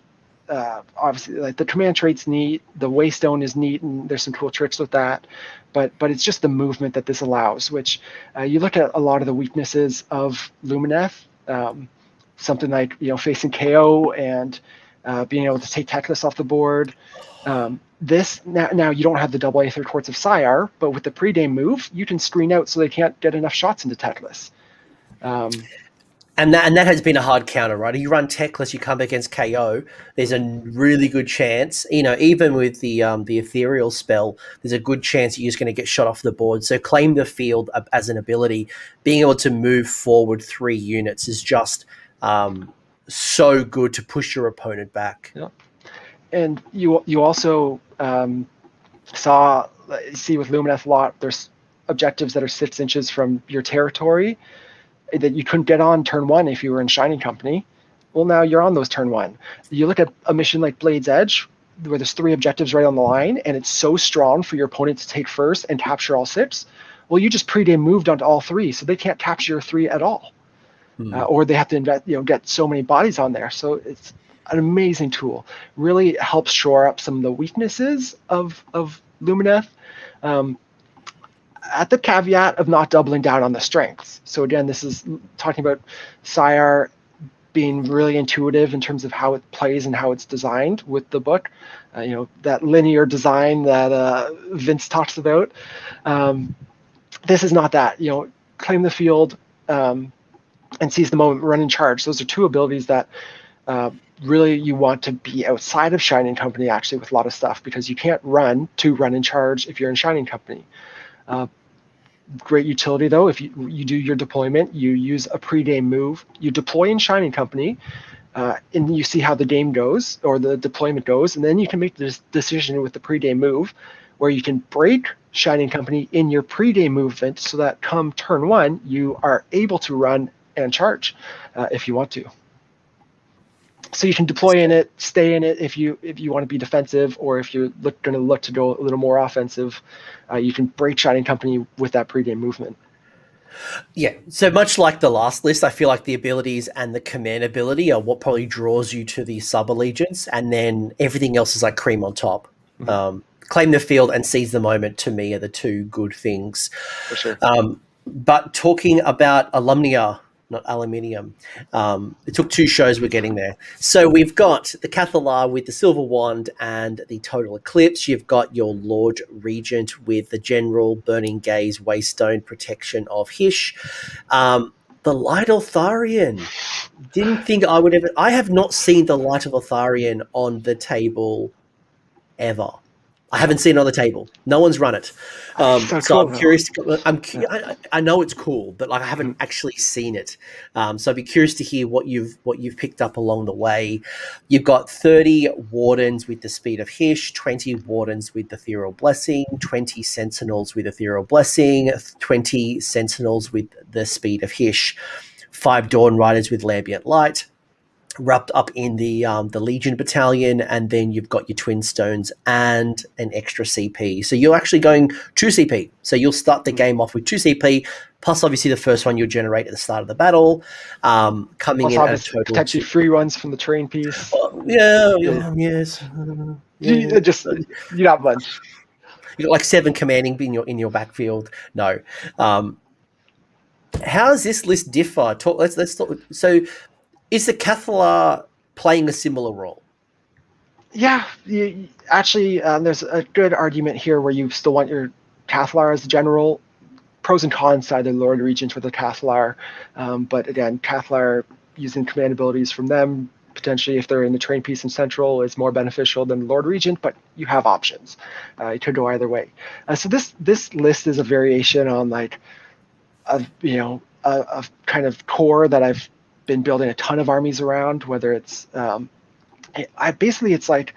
Uh, obviously, like the command trait's neat, the Waystone is neat, and there's some cool tricks with that. But, but it's just the movement that this allows, which uh, you look at a lot of the weaknesses of Lumineth, um, something like, you know, facing K O and uh, being able to take Teclis off the board. Um, this now, now you don't have the double Aether Quartz of Syar, but with the pre-game move, you can screen out so they can't get enough shots into Teclis. Um, and, that, and that has been a hard counter, right? If you run Teclis, you come against K O, there's a really good chance, you know, even with the um, the ethereal spell, there's a good chance you're just going to get shot off the board. So claim the field as an ability. Being able to move forward three units is just um, so good to push your opponent back. Yeah. And you, you also, um, saw, you see with Lumineth a lot, there's objectives that are six inches from your territory that you couldn't get on turn one if you were in Shining Company. Well, now you're on those turn one. You look at a mission like Blade's Edge, where there's three objectives right on the line, and it's so strong for your opponent to take first and capture all six. Well, you just pre-game moved onto all three, so they can't capture your three at all. Mm-hmm. Uh, or they have to invest, you know, get so many bodies on there. So it's an amazing tool. Really helps shore up some of the weaknesses of, of Lumineth, um, at the caveat of not doubling down on the strengths. So again, this is talking about Syar being really intuitive in terms of how it plays and how it's designed with the book. Uh, you know, that linear design that uh, Vince talks about. Um, this is not that. You know, claim the field um, and seize the moment, run in charge. Those are two abilities that uh, really you want to be outside of Shining Company, actually, with a lot of stuff, because you can't run to run in charge if you're in Shining Company. Uh, Great utility, though, if you, you do your deployment, you use a pre-game move, you deploy in Shining Company, uh, and you see how the game goes, or the deployment goes, and then you can make this decision with the pre-game move, where you can break Shining Company in your pre-game movement, so that come turn one, you are able to run and charge uh, if you want to. So you can deploy in it, stay in it if you if you want to be defensive, or if you're look, going to look to go a little more offensive, uh, you can break Shining Company with that pregame movement. Yeah, so much like the last list, I feel like the abilities and the command ability are what probably draws you to the sub-allegiance, and then everything else is like cream on top. Mm-hmm. Um, claim the field and seize the moment, to me, are the two good things. For sure. Um, but talking about Alumnia, not aluminium. Um, it took two shows, we're getting there. So we've got the Cathallar with the Silver Wand and the Total Eclipse. You've got your Lord Regent with the General, Burning Gaze, Waystone, Protection of Hysh. Um, the Light of Eltharion. Didn't think I would ever... I have not seen the Light of Eltharion on the table ever. I haven't seen it on the table. No one's run it. Um, so, so cool, I'm curious. To, I'm, I, I know it's cool, but like I haven't actually seen it. Um, so I'd be curious to hear what you've what you've picked up along the way. You've got thirty Wardens with the Speed of Hysh, twenty Wardens with the Ethereal Blessing, twenty Sentinels with Ethereal Blessing, twenty Sentinels with the Speed of Hysh, five Dawn Riders with Lambent Light, wrapped up in the um, the Legion Battalion, and then you've got your Twinstones and an extra C P. So you're actually going two C P. So you'll start the game off with two C P, plus obviously the first one you'll generate at the start of the battle, um, coming plus in at a total... potentially free runs from the terrain piece. Oh, yeah, yeah, yes. Yeah. Just, you're not much. You've got like seven commanding in your, in your backfield. No. Um, how does this list differ? Talk, let's, let's talk, so... Is the Cathallar playing a similar role? Yeah, you, actually, um, there's a good argument here where you still want your Cathallar as the general. Pros and cons side, the Lord Regent with the Cathallar. Um, but again, Cathallar using command abilities from them, potentially if they're in the terrain piece in Central, is more beneficial than Lord Regent, but you have options. Uh, it could go either way. Uh, so this, this list is a variation on like, a, you know, a, a kind of core that I've been building a ton of armies around, whether it's um I, I basically it's like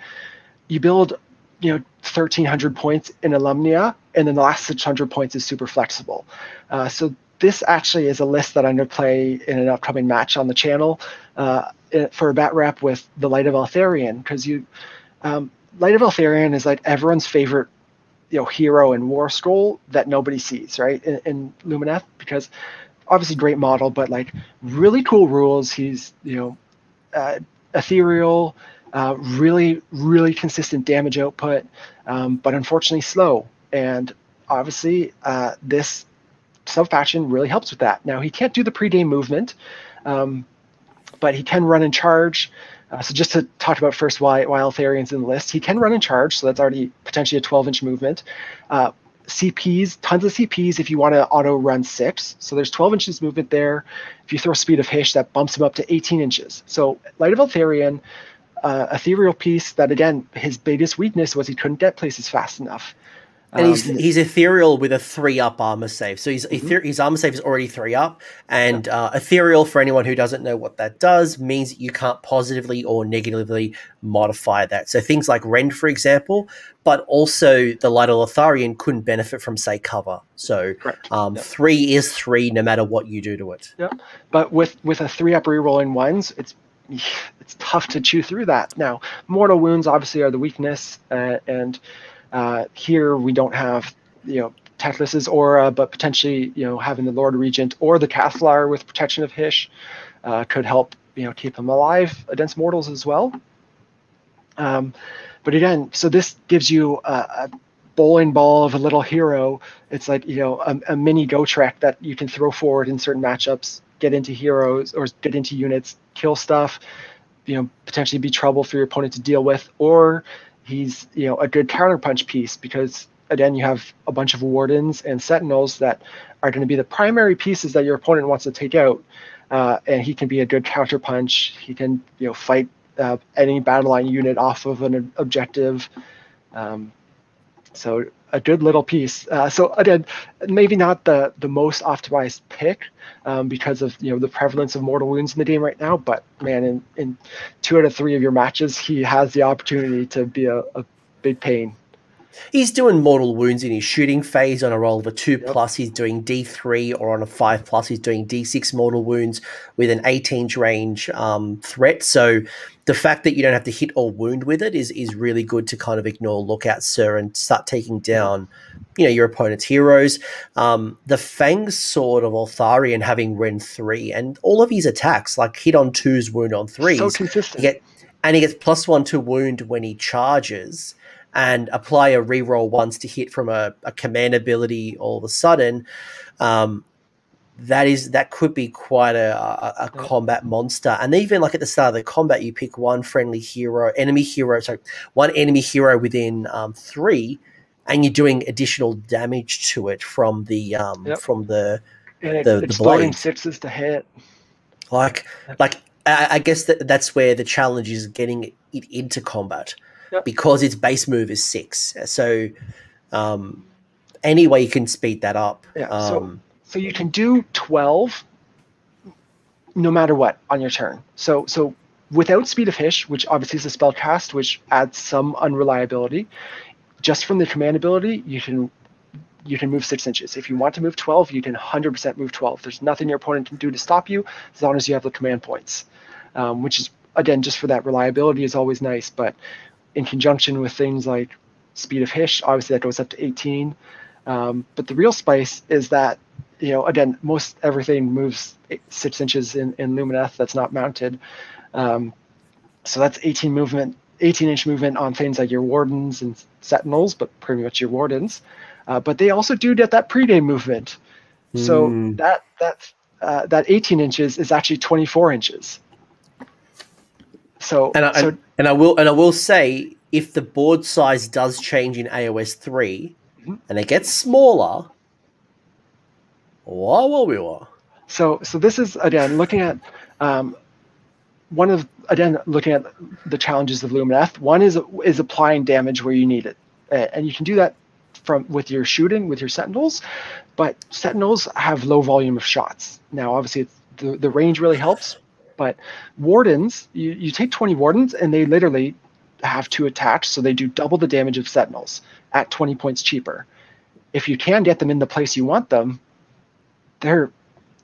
you build, you know, thirteen hundred points in Alumnia, and then the last six hundred points is super flexible. Uh, so this actually is a list that I'm going to play in an upcoming match on the channel uh for a bat rep with the Light of Eltharion, because you um Light of Eltharion is like everyone's favorite, you know, hero and war scroll that nobody sees, right, in, in Lumineth, because obviously great model, but like really cool rules. He's, you know, uh, ethereal, uh, really, really consistent damage output, um, but unfortunately slow. And obviously uh, this sub-faction really helps with that. Now he can't do the pre-game movement, um, but he can run and charge. Uh, so just to talk about first why, why Eltharion's in the list, he can run and charge. So that's already potentially a twelve inch movement. Uh, C Ps, tons of C Ps if you want to auto run six. So there's twelve inches movement there. If you throw Speed of Hysh, that bumps him up to eighteen inches. So Light of Eltharion, uh, ethereal piece that, again, his biggest weakness was he couldn't get places fast enough. Um, and he's he's ethereal with a three up armor save. So he's mm-hmm. his armor save is already three up, and yeah. uh, ethereal, for anyone who doesn't know what that does, means that you can't positively or negatively modify that. So things like Rend, for example, but also the Light of Eltharion couldn't benefit from, say, cover. So um, yeah. three is three, no matter what you do to it. Yep. Yeah. But with with a three up rerolling ones, it's. It's tough to chew through that. Now, mortal wounds obviously are the weakness, uh, and uh, here we don't have, you know, Teclis's aura, but potentially, you know, having the Lord Regent or the Cathallar with protection of Hysh uh, could help, you know, keep him alive against mortals as well. Um, but again, so this gives you a, a bowling ball of a little hero. It's like, you know, a, a mini Go Trek that you can throw forward in certain matchups, get into heroes or get into units, kill stuff, you know, potentially be trouble for your opponent to deal with, or he's, you know, a good counterpunch piece because, again, you have a bunch of Wardens and Sentinels that are going to be the primary pieces that your opponent wants to take out, uh, and he can be a good counterpunch. He can, you know, fight uh, any battle line unit off of an objective. Um, so a good little piece. Uh, so again, maybe not the the most optimized pick um, because of, you know, the prevalence of mortal wounds in the game right now. But man, in, in two out of three of your matches, he has the opportunity to be a, a big pain. He's doing mortal wounds in his shooting phase on a roll of a two yep. plus. He's doing D three, or on a five plus, he's doing D six mortal wounds with an eighteen inch range um, threat. So the fact that you don't have to hit or wound with it is is really good to kind of ignore Lookout, Sir, and start taking down, you know, your opponent's heroes. Um, the Fang Sword of Eltharion having Rend three, and all of his attacks, like hit on twos, wound on threes. So consistent. He get, and he gets plus one to wound when he charges, and apply a reroll once to hit from a, a command ability all of a sudden. Um, that is that could be quite a, a, a combat monster. And even like at the start of the combat, you pick one friendly hero, enemy hero, sorry, one enemy hero within um, three, and you're doing additional damage to it from the um, yep. from the and the, the blade. Sixes to hit. Like like I, I guess that that's where the challenge is, getting it into combat. Yep. Because its base move is six, so um, any way you can speed that up. Yeah, um, so, so you can do twelve, no matter what, on your turn. So, so without Speed of Hysh, which obviously is a spell cast, which adds some unreliability, just from the command ability, you can you can move six inches. If you want to move twelve, you can one hundred percent move twelve. There's nothing your opponent can do to stop you as long as you have the command points, um, which is again just for that reliability is always nice, but in conjunction with things like Speed of Hysh, obviously that goes up to eighteen. Um, but the real spice is that, you know, again, most everything moves eight, six inches in, in Lumineth that's not mounted. Um, so that's eighteen movement, eighteen inch movement on things like your Wardens and Sentinels, but pretty much your Wardens. Uh, but they also do get that pregame movement. Mm. So that that uh, that eighteen inches is actually twenty-four inches. So and I, so and I will and I will say, if the board size does change in A O S three, mm-hmm. and it gets smaller, whoa, whoa, whoa. So so this is again looking at um, one of again looking at the challenges of Lumineth. One is is applying damage where you need it, and you can do that from with your shooting with your Sentinels, but Sentinels have low volume of shots. Now obviously it's, the the range really helps. But Wardens, you, you take twenty Wardens, and they literally have two attacks, so they do double the damage of Sentinels at twenty points cheaper. If you can get them in the place you want them, they're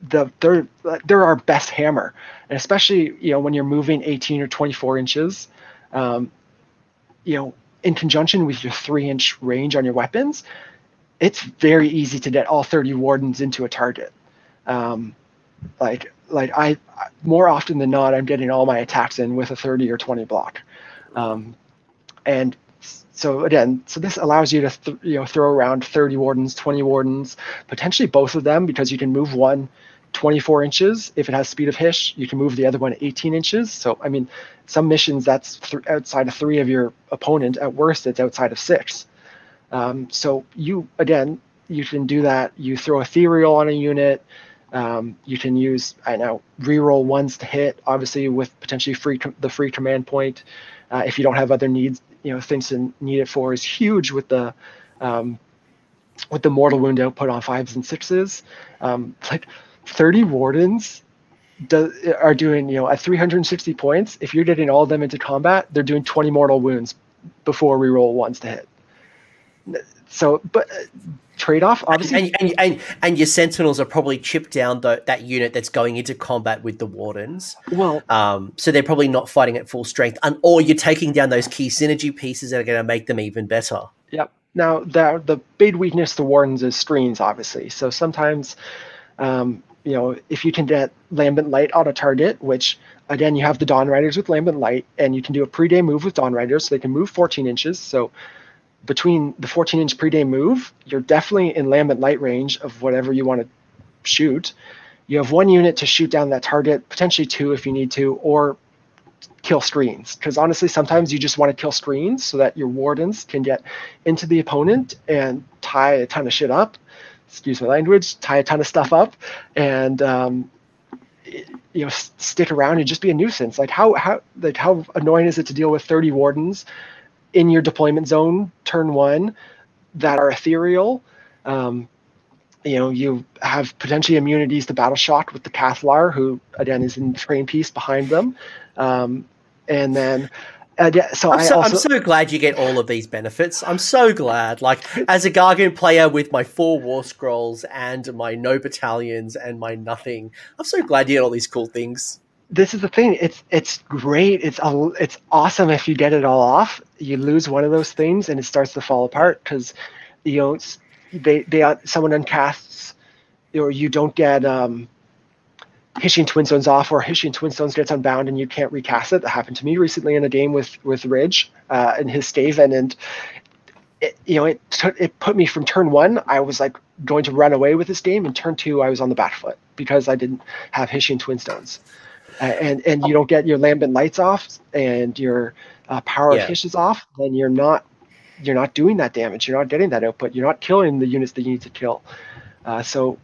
the they're they're our best hammer, and especially, you know, when you're moving eighteen or twenty-four inches, um, you know, in conjunction with your three inch range on your weapons, it's very easy to get all thirty Wardens into a target. Um, like. Like I, more often than not, I'm getting all my attacks in with a thirty or twenty block, um, and so again, so this allows you to th you know throw around thirty Wardens, twenty Wardens, potentially both of them, because you can move one twenty-four inches if it has Speed of Hysh. You can move the other one eighteen inches. So I mean, some missions that's th outside of three of your opponent. At worst, it's outside of six. Um, so you again, you can do that. You throw Ethereal on a unit. Um, you can use, I know, reroll ones to hit, obviously with potentially free com the free command point. Uh, if you don't have other needs, you know, things to need it for is huge with the um, with the mortal wound output on fives and sixes, um, like thirty wardens do, are doing, you know, at three hundred sixty points, if you're getting all of them into combat, they're doing twenty mortal wounds before we roll ones to hit. So, but uh, trade-off, obviously. And, and, and, and your Sentinels are probably chipped down the, that unit that's going into combat with the Wardens. Well, um, so they're probably not fighting at full strength, and or you're taking down those key synergy pieces that are going to make them even better. Yep. Now, the, the big weakness to Wardens is screens, obviously. So sometimes, um, you know, if you can get Lambent Light on a target, which, again, you have the Dawn Riders with Lambent Light, and you can do a pre-day move with Dawn Riders, so they can move fourteen inches. So between the fourteen inch pre-day move, you're definitely in Lambent Light range of whatever you want to shoot. You have one unit to shoot down that target, potentially two if you need to, or kill screens, because honestly sometimes you just want to kill screens so that your Wardens can get into the opponent and tie a ton of shit up, excuse my language, tie a ton of stuff up, and um you know, stick around and just be a nuisance. Like how how like how annoying is it to deal with thirty Wardens in your deployment zone turn one that are ethereal? Um you know, you have potentially immunities to battle shock with the Cathallar, who again is in train piece behind them. Um, and then, uh, yeah, so I'm so, I also... I'm so glad you get all of these benefits. I'm so glad. Like, as a Gargan player with my four War Scrolls and my no battalions and my nothing, I'm so glad you get all these cool things. This is the thing. It's it's great. It's it's awesome if you get it all off. You lose one of those things and it starts to fall apart because, you know, they they someone uncasts, or you don't get um. Hyshian Twinstones off, or Hyshian Twinstones gets unbound and you can't recast it. That happened to me recently in a game with with Ridge uh, in his Skaven, and it, you know, it it put me from turn one. I was like going to run away with this game, and turn two, I was on the back foot because I didn't have Hyshian Twinstones, uh, and and you don't get your Lambent Lights off and your uh, Power yeah. of Hysh is off. Then you're not you're not doing that damage. You're not getting that output. You're not killing the units that you need to kill. Uh, so.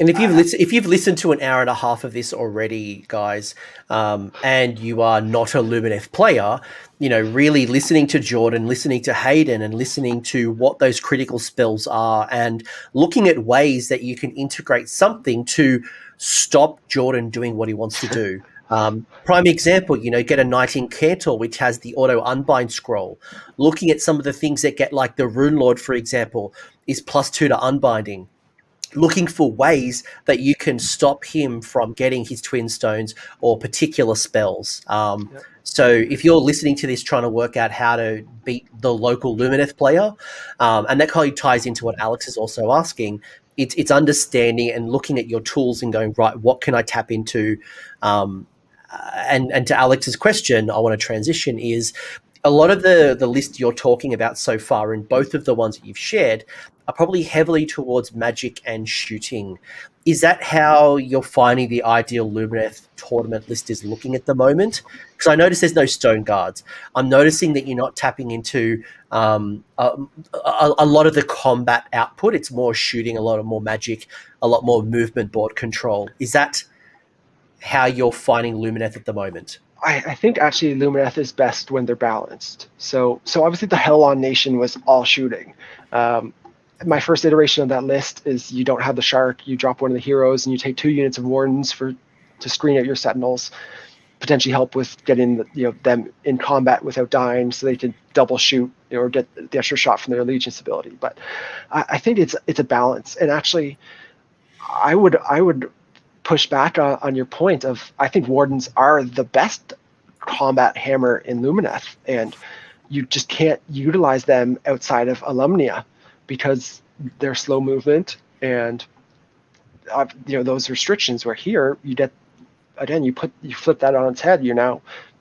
And if you've uh, listened, if you've listened to an hour and a half of this already, guys, um, and you are not a Lumineth player, you know, really listening to Jordan, listening to Hayden, and listening to what those critical spells are, and looking at ways that you can integrate something to stop Jordan doing what he wants to do. Um, prime example, you know, get a Knight in Cantor, which has the auto unbind scroll. Looking at some of the things that get, like the Rune Lord, for example, is plus two to unbinding. Looking for ways that you can stop him from getting his twin stones or particular spells. Um, yep. So if you're listening to this trying to work out how to beat the local Lumineth player, um, and that kind of ties into what Alex is also asking, it's, it's understanding and looking at your tools and going, right, what can I tap into? Um, and, and to Alex's question, I want to transition is, a lot of the, the list you're talking about so far in both of the ones that you've shared are probably heavily towards magic and shooting. Is that how you're finding the ideal Lumineth tournament list is looking at the moment? Because I notice there's no stone guards. I'm noticing that you're not tapping into um, a, a, a lot of the combat output. It's more shooting, a lot of more magic, a lot more movement board control. Is that how you're finding Lumineth at the moment? I, I think actually Lumineth is best when they're balanced. So, so obviously the Helion Nation was all shooting. Um, my first iteration of that list is you don't have the Shark, you drop one of the heroes, and you take two units of Wardens for to screen out your Sentinels, potentially help with getting the, you know, them in combat without dying, so they can double shoot or get the extra shot from their allegiance ability. But I, I think it's it's a balance, and actually, I would I would. push back on, on your point of, I think Wardens are the best combat hammer in Lumineth, and you just can't utilize them outside of Alumnia because they're slow movement, and uh, you know, those restrictions were here. You get, again, you put you flip that on its head. You're now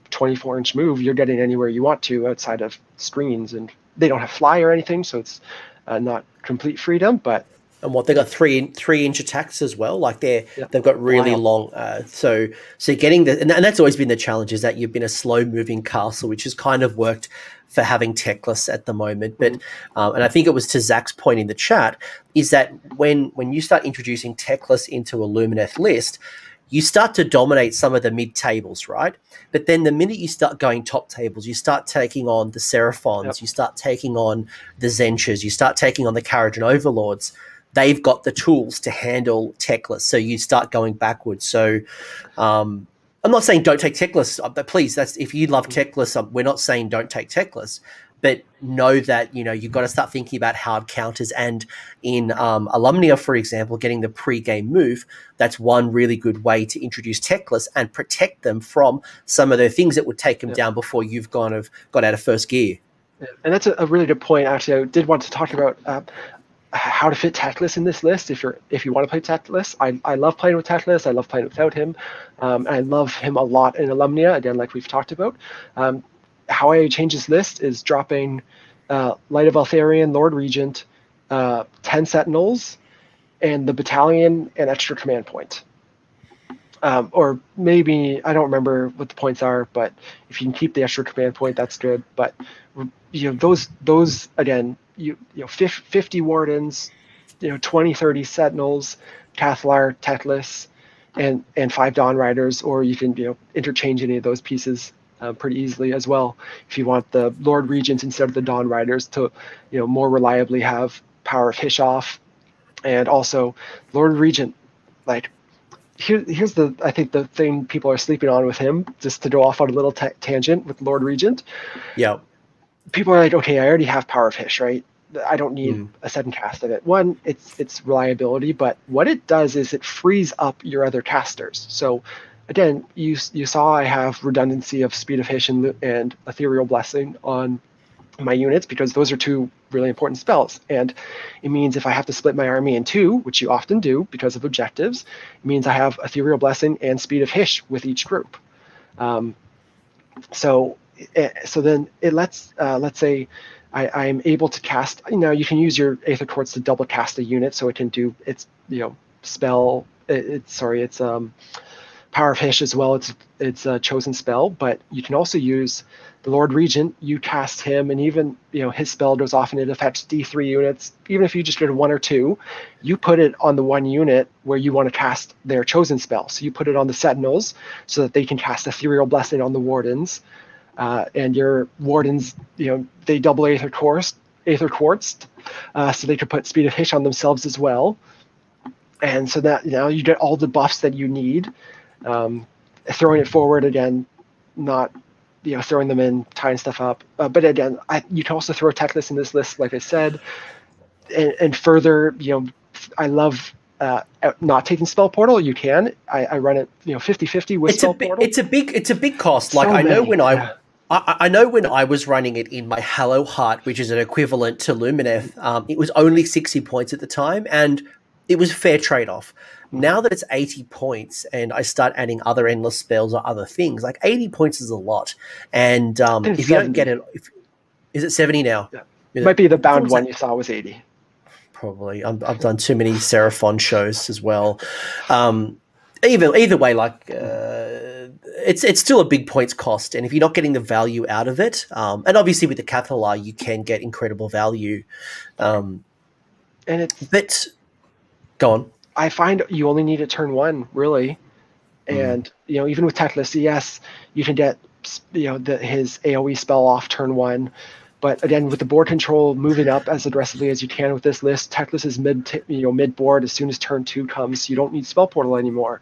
twenty-four inch move. You're getting anywhere you want to outside of screens, and they don't have fly or anything, so it's uh, not complete freedom, but. And what they got three three inch attacks as well. Like they're yep. they've got really wow. long. Uh, so so getting the and, and that's always been the challenge, is that you've been a slow moving castle, which has kind of worked for having Teclis at the moment. But um, and I think it was to Zach's point in the chat, is that when when you start introducing Teclis into a Lumineth list, you start to dominate some of the mid-tables, right? But then the minute you start going top tables, you start taking on the Seraphons, yep. you start taking on the Zenchers, you start taking on the Kharadron Overlords. They've got the tools to handle Teclis, so you start going backwards. So um, I'm not saying don't take Teclis, but please, that's, if you love Teclis, we're not saying don't take Teclis. But know that, you know, you've got to start thinking about hard counters. And in um, Alumnia, for example, getting the pre-game move, that's one really good way to introduce Teclis and protect them from some of the things that would take them yeah. down before you've kind of got out of first gear. Yeah. And that's a, a really good point, actually. I did want to talk about uh, how to fit Teclis in this list if you're if you want to play Teclis. I, I love playing with Teclis. I love playing without him. Um, and I love him a lot in Alumnia, again, like we've talked about. Um, How I change this list is dropping uh, Light of Eltharion, Lord Regent, uh, ten Sentinels, and the Battalion, an extra command point. Um, or maybe, I don't remember what the points are, but if you can keep the extra command point, that's good. But you know, those, those again, you, you know, fifty Wardens, you know, twenty, thirty Sentinels, Cathallar, Teclis, and, and five Dawn Riders, or you can, you know, interchange any of those pieces. Uh, pretty easily as well, if you want the Lord Regents instead of the Dawn Riders to, you know, more reliably have Power of Hysh off. And also Lord Regent, like here, here's the, I think the thing people are sleeping on with him, just to go off on a little ta tangent with Lord Regent. Yeah. People are like, okay, I already have Power of Hysh, right? I don't need mm. a sudden cast of it. One, it's, it's reliability, but what it does is it frees up your other casters. So again, you you saw I have redundancy of Speed of Hysh and, and Ethereal Blessing on my units because those are two really important spells. And it means if I have to split my army in two, which you often do because of objectives, it means I have Ethereal Blessing and Speed of Hysh with each group. Um, so so then it lets, uh, let's say I, I'm able to cast, you know, you can use your Aether Quartz to double cast a unit so it can do its, you know, spell, it, it, sorry, it's... um. Power of Hysh as well, it's it's a chosen spell, but you can also use the Lord Regent, you cast him, and even, you know, his spell goes off and it affects D three units. Even if you just did one or two, you put it on the one unit where you want to cast their chosen spell. So you put it on the Sentinels so that they can cast Ethereal Blessing on the Wardens. Uh, and your Wardens, you know, they double Aether Quartz, Aether Quartz, uh, so they could put Speed of Hysh on themselves as well. And so that, you know, you get all the buffs that you need. Um, throwing it forward again, not, you know, throwing them in, tying stuff up. Uh, but again, I, you can also throw Teclis in this list, like I said, and, and further, you know, I love uh, not taking Spell Portal. You can, I, I run it, you know, fifty fifty with it's Spell Portal. It's a big, it's a big cost. Like so I know many, when I, yeah. I, I know when I was running it in my Hallow Heart, which is an equivalent to Lumineth, um, it was only sixty points at the time, and it was a fair trade-off. Now that it's eighty points and I start adding other endless spells or other things, like eighty points is a lot. And um, if you don't get it, if, is it seventy now? Yeah. Might it, be the bound one that you saw was eighty. Probably. I'm, I've done too many Seraphon shows as well. Um, either, either way, like uh, it's it's still a big points cost. And if you're not getting the value out of it, um, and obviously with the Cathallar, you can get incredible value. Um, and it's... But, go on. I find you only need a turn one, really. And, mm. you know, even with Teclis, yes, you can get, you know, the, his AoE spell off turn one. But again, with the board control moving up as aggressively as you can with this list, Teclis is mid, you know, mid-board as soon as turn two comes. You don't need Spell Portal anymore.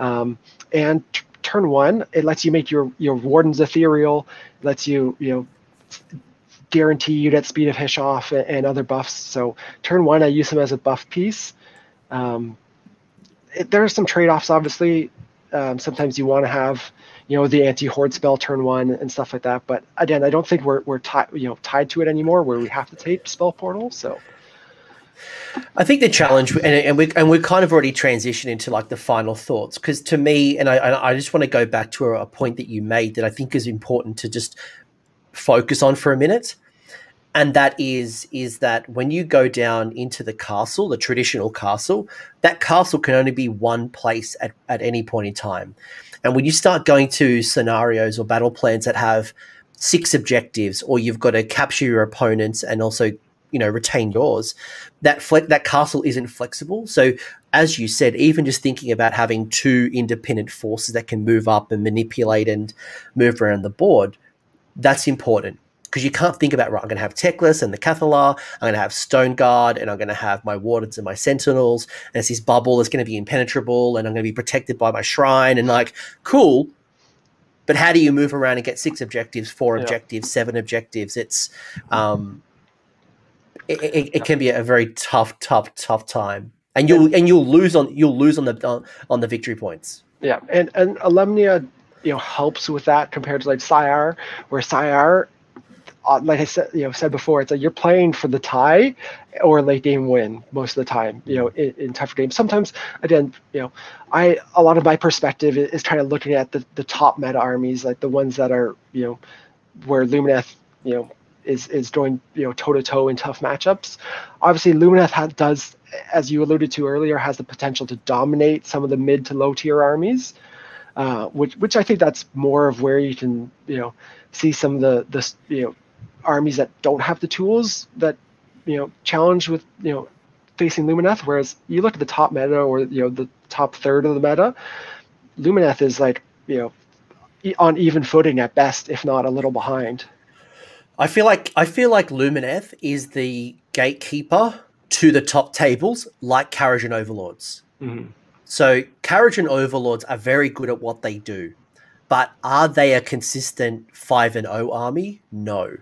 Um, and turn one, it lets you make your, your Warden's Ethereal, lets you, you know, guarantee you get Speed of Hysh off and, and other buffs. So turn one, I use him as a buff piece. Um, it, there are some trade-offs, obviously. Um, sometimes you want to have, you know, the anti-horde spell turn one and stuff like that. But again, I don't think we're we're tied, you know, tied to it anymore, where we have to take Spell Portal. So I think the challenge, and, and we and we're kind of already transitioned into like the final thoughts, because to me, and I I just want to go back to a, a point that you made that I think is important to just focus on for a minute. And that is is that when you go down into the castle, the traditional castle, that castle can only be one place at, at any point in time. And when you start going to scenarios or battle plans that have six objectives, or you've got to capture your opponents and also, you know, retain yours, that fle that castle isn't flexible. So as you said, even just thinking about having two independent forces that can move up and manipulate and move around the board, that's important. Because you can't think about, right, I'm going to have Teclis and the Cathallar, I'm going to have Stone Guard, and I'm going to have my Wardens and my Sentinels, and it's this bubble that's going to be impenetrable, and I'm going to be protected by my Shrine, and like, cool. But how do you move around and get six objectives, four yeah. objectives, seven objectives? It's, um, it, it, it can be a very tough, tough, tough time, and you'll and you'll lose on you'll lose on the on the victory points. Yeah, and and Alumnia, you know, helps with that compared to like Syar, where Syar. Uh, like I said, you know, said before, it's like you're playing for the tie or late game win most of the time. You know, in, in tougher games, sometimes again, you know, I a lot of my perspective is, is kind of looking at the the top meta armies, like the ones that are, you know, where Lumineth, you know, is is going, you know, toe to toe in tough matchups. Obviously, Lumineth has, does, as you alluded to earlier, has the potential to dominate some of the mid to low tier armies. Uh, which, which I think that's more of where you can, you know, see some of the, the you know, armies that don't have the tools that, you know, challenge with, you know, facing Lumineth. Whereas you look at the top meta or, you know, the top third of the meta, Lumineth is like, you know, on even footing at best, if not a little behind. I feel like, I feel like Lumineth is the gatekeeper to the top tables, like Kharadron Overlords. Mm-hmm. So Kharadron Overlords are very good at what they do, but are they a consistent five and oh army? No.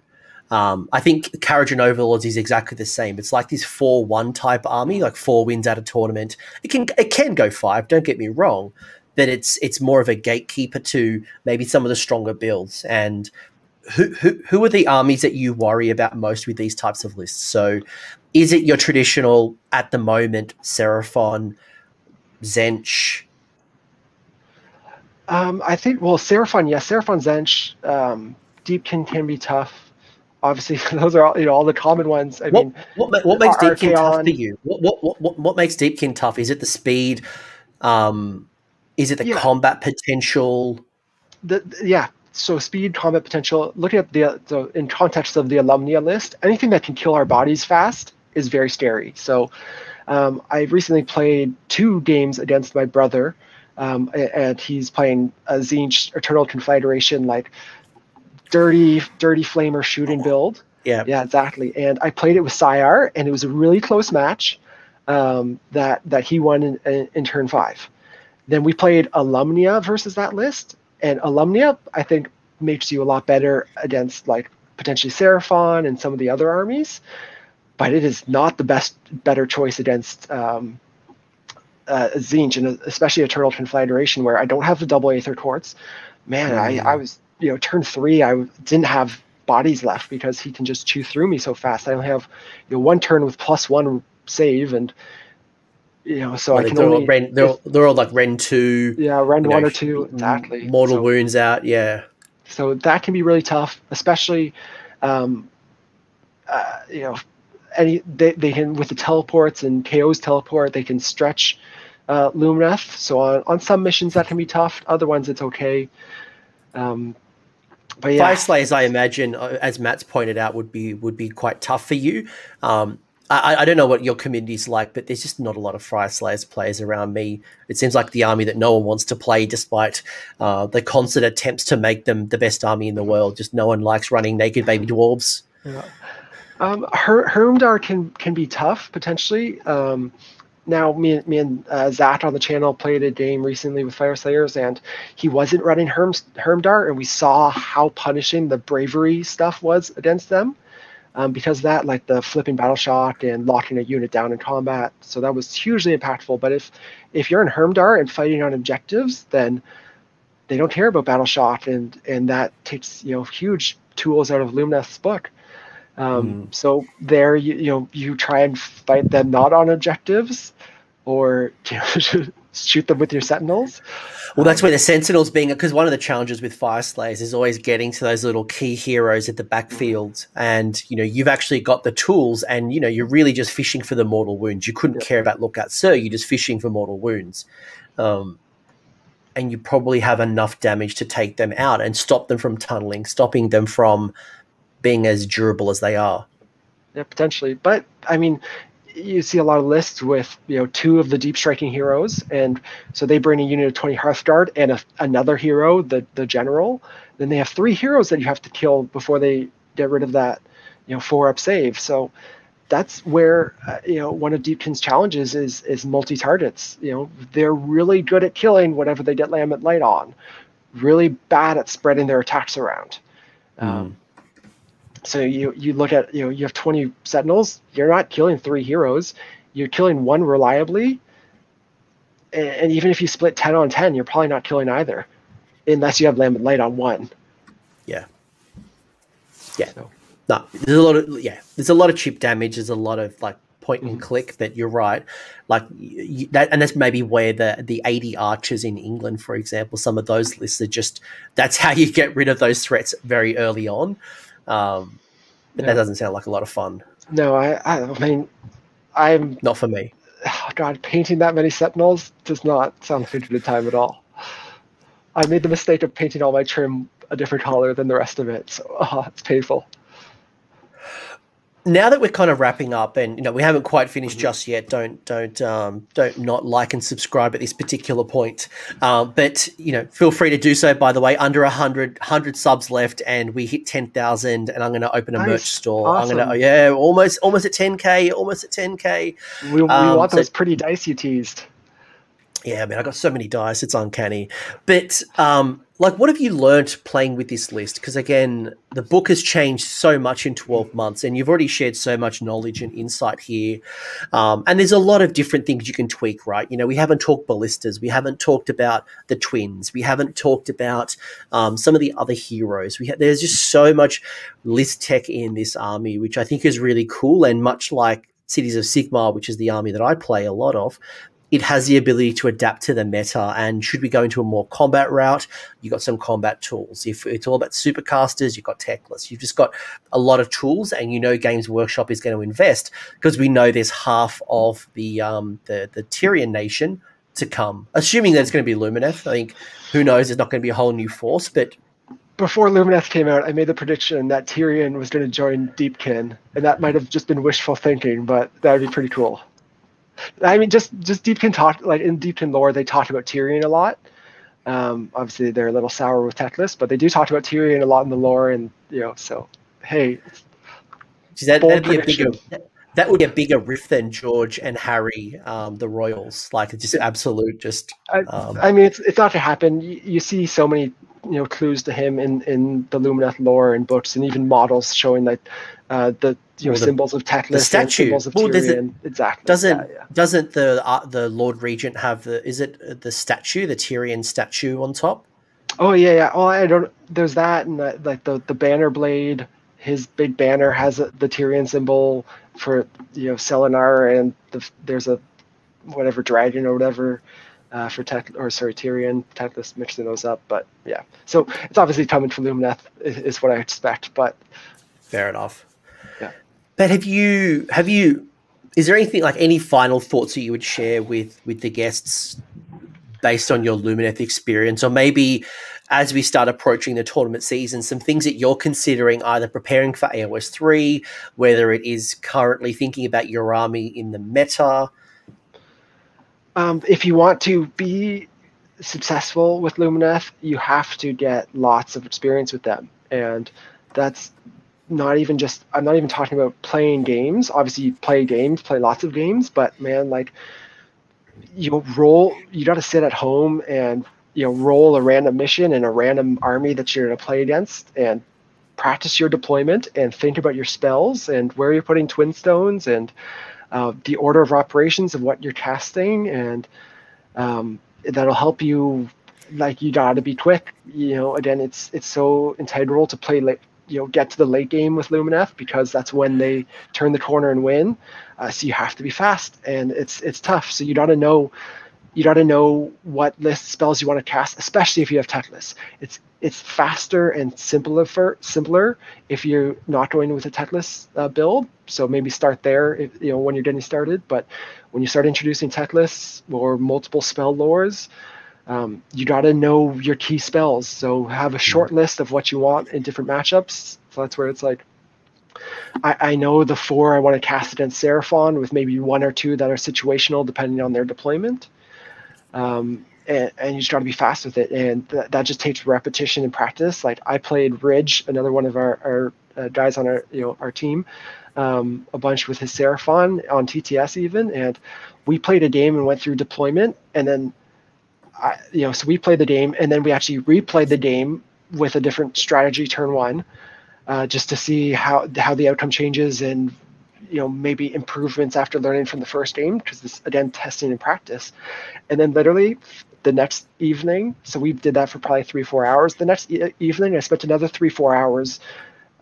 Um, I think Kharadron Overlords is exactly the same. It's like this four one type army, like four wins at a tournament. It can it can go five, don't get me wrong, but it's it's more of a gatekeeper to maybe some of the stronger builds. And who who, who are the armies that you worry about most with these types of lists? So is it your traditional, at the moment, Seraphon, Zench? Um, I think, well, Seraphon, yes, yeah, Seraphon, Zench, um, Deepkin can be tough. Obviously, those are all, you know, all the common ones. I what, mean, what, what makes Archeon. Deepkin tough to you? What, what what what what makes Deepkin tough? Is it the speed? Um, is it the yeah. combat potential? The, the yeah. So speed, combat potential. Looking at the, the in context of the Alumnia list, anything that can kill our bodies fast is very scary. So. Um, I recently played two games against my brother, um, and he's playing a Zinj Eternal Conflagration, like dirty, dirty flamer shooting build. Yeah, yeah, exactly. And I played it with Syar, and it was a really close match um, that that he won in, in, in turn five. Then we played Alumnia versus that list, and Alumnia I think makes you a lot better against like potentially Seraphon and some of the other armies. But it is not the best, better choice against um, uh, Zinj, and especially Eternal Conflagration, where I don't have the double Aether Quartz. Man, mm. I, I was, you know, turn three, I didn't have bodies left because he can just chew through me so fast. I only have, you know, one turn with plus one save, and, you know, so well, I can they're only... All Ren, they're, all, they're all like Ren two. Yeah, Ren one know, or two, exactly. Mortal so, wounds out, yeah. So that can be really tough, especially, um, uh, you know, Any, they, they can, with the teleports and K O's teleport, they can stretch uh, Lumineth. So on, on some missions that can be tough. Other ones, it's okay. Um, but yeah. Fire Slayers, I imagine, as Matt's pointed out, would be would be quite tough for you. Um, I, I don't know what your community's like, but there's just not a lot of Fire Slayers players around me. It seems like the army that no one wants to play, despite uh, the constant attempts to make them the best army in the world. Just no one likes running naked baby dwarves. Yeah. Um, Her Hermdar can can be tough potentially. Um, now me, me and uh, Zach on the channel played a game recently with Fire Slayers, and he wasn't running Herm Hermdar, and we saw how punishing the bravery stuff was against them, um, because of that, like the flipping battle shock and locking a unit down in combat. So that was hugely impactful. But if if you're in Hermdar and fighting on objectives, then they don't care about battle shock, and and that takes, you know, huge tools out of Lumineth's book. Um, mm. So there, you, you know, you try and fight them not on objectives, or, you know, shoot them with your Sentinels. Well, that's um, where the Sentinels being, because one of the challenges with Fire Slayers is always getting to those little key heroes at the backfield, and, you know, you've actually got the tools, and, you know, you're really just fishing for the mortal wounds. You couldn't yeah. care about Lookout Sir, you're just fishing for mortal wounds. Um, and you probably have enough damage to take them out and stop them from tunneling, stopping them from being as durable as they are. Yeah, potentially. But I mean, you see a lot of lists with, you know, two of the deep striking heroes, and so they bring a unit of twenty Hearthguard and a, another hero, the the general. Then they have three heroes that you have to kill before they get rid of that, you know, four up save. So that's where uh, you know, one of Deepkin's challenges is is multi targets. You know, they're really good at killing whatever they get Lambent Light on, really bad at spreading their attacks around. Um, so you you look at, you know, you have twenty Sentinels, you're not killing three heroes, you're killing one reliably, and, and even if you split ten on ten, you're probably not killing either, unless you have Lambent Light on one. Yeah. Yeah. So. No, there's a lot of yeah. There's a lot of chip damage. There's a lot of like point and click. That you're right, like you, that, and that's maybe where the the eighty archers in England, for example, some of those lists are just that's how you get rid of those threats very early on. Um, but yeah. That doesn't sound like a lot of fun. No, I I mean, I'm not for me. Oh God, painting that many Sentinels does not sound good at the time at all. I made the mistake of painting all my trim a different color than the rest of it, so oh, it's painful. Now that we're kind of wrapping up, and you know we haven't quite finished mm-hmm. just yet, don't don't um, don't not like and subscribe at this particular point. Um, but you know, feel free to do so. By the way, under a hundred hundred subs left, and we hit ten thousand. And I'm going to open a nice. merch store. Awesome. I'm going to oh, yeah, almost almost at ten k, almost at ten k. We, we um, want so, those pretty dice you teased. Yeah, man, I got so many dice; it's uncanny. But um, like, what have you learnt playing with this list? Because again, the book has changed so much in twelve months, and you've already shared so much knowledge and insight here. Um, and there's a lot of different things you can tweak, right? You know, we haven't talked ballistas, we haven't talked about the twins, we haven't talked about um, some of the other heroes. We ha there's just so much list tech in this army, which I think is really cool. And much like Cities of Sigmar, which is the army that I play a lot of, it has the ability to adapt to the meta, and should we go into a more combat route, you've got some combat tools. If it's all about supercasters, you've got Teclis. You've just got a lot of tools, and you know Games Workshop is going to invest because we know there's half of the um, the, the Tyrion nation to come, assuming that it's going to be Lumineth. I think, who knows, it's not going to be a whole new force. But before Lumineth came out, I made the prediction that Tyrion was going to join Deepkin, and that might have just been wishful thinking, but that would be pretty cool. I mean, just just Deepkin talk like in Deepkin lore, they talk about Tyrion a lot. Um, obviously, they're a little sour with Teclis, but they do talk about Tyrion a lot in the lore, and you know, so hey, see, that that'd be a bigger that would be a bigger riff than George and Harry, um, the royals, like just absolute just. Um, I, I mean, it's it's not to happen. You, you see so many you know clues to him in in the Lumineth lore and books, and even models showing that uh, the. You know, the, symbols of Teclis, the statue. Symbols of well, Tyrion. It, exactly. Doesn't yeah, yeah. doesn't the uh, the Lord Regent have the? Is it the statue, the Tyrion statue on top? Oh yeah, yeah. Well, I don't. There's that, and the, like the the banner blade. His big banner has a, the Tyrion symbol for you know Selenar, and the, there's a whatever dragon or whatever uh, for Teclis or sorry Tyrion. Teclis mixing those up, but yeah. So it's obviously coming from Lumineth, is, is what I expect. But fair enough. Yeah. But have you, have you, is there anything like any final thoughts that you would share with, with the guests based on your Lumineth experience, or maybe as we start approaching the tournament season, some things that you're considering either preparing for A O S three, whether it is currently thinking about your army in the meta? Um, if you want to be successful with Lumineth, you have to get lots of experience with them. And that's, not even just I'm not even talking about playing games. Obviously you play games, play lots of games, but man, like you roll you gotta sit at home and you know roll a random mission and a random army that you're gonna play against, and practice your deployment and think about your spells and where you're putting twin stones and uh, the order of operations of what you're casting, and um, that'll help you. Like you gotta be quick. You know, again, it's it's so integral to play like you know, get to the late game with Lumineth, because that's when they turn the corner and win. Uh, so you have to be fast, and it's it's tough. So you gotta know, you gotta know what list spells you want to cast, especially if you have Teclis. It's it's faster and simpler for simpler if you're not going with a Teclis uh, build. So maybe start there, if, you know, when you're getting started. But when you start introducing Teclis or multiple spell lores, Um, you gotta know your key spells, so have a short list of what you want in different matchups. So that's where it's like, I, I know the four I want to cast against Seraphon, with maybe one or two that are situational depending on their deployment. Um, and, and you just got to be fast with it. And th that just takes repetition and practice. Like I played Ridge, another one of our, our uh, guys on our, you know, our team, um, a bunch with his Seraphon on T T S even. And we played a game and went through deployment. And then, I, you know, so we played the game and then we actually replayed the game with a different strategy turn one. Uh, just to see how how the outcome changes and, you know, maybe improvements after learning from the first game, because this, again, testing and practice. And then literally the next evening, so we did that for probably three, four hours. The next e evening, I spent another three, four hours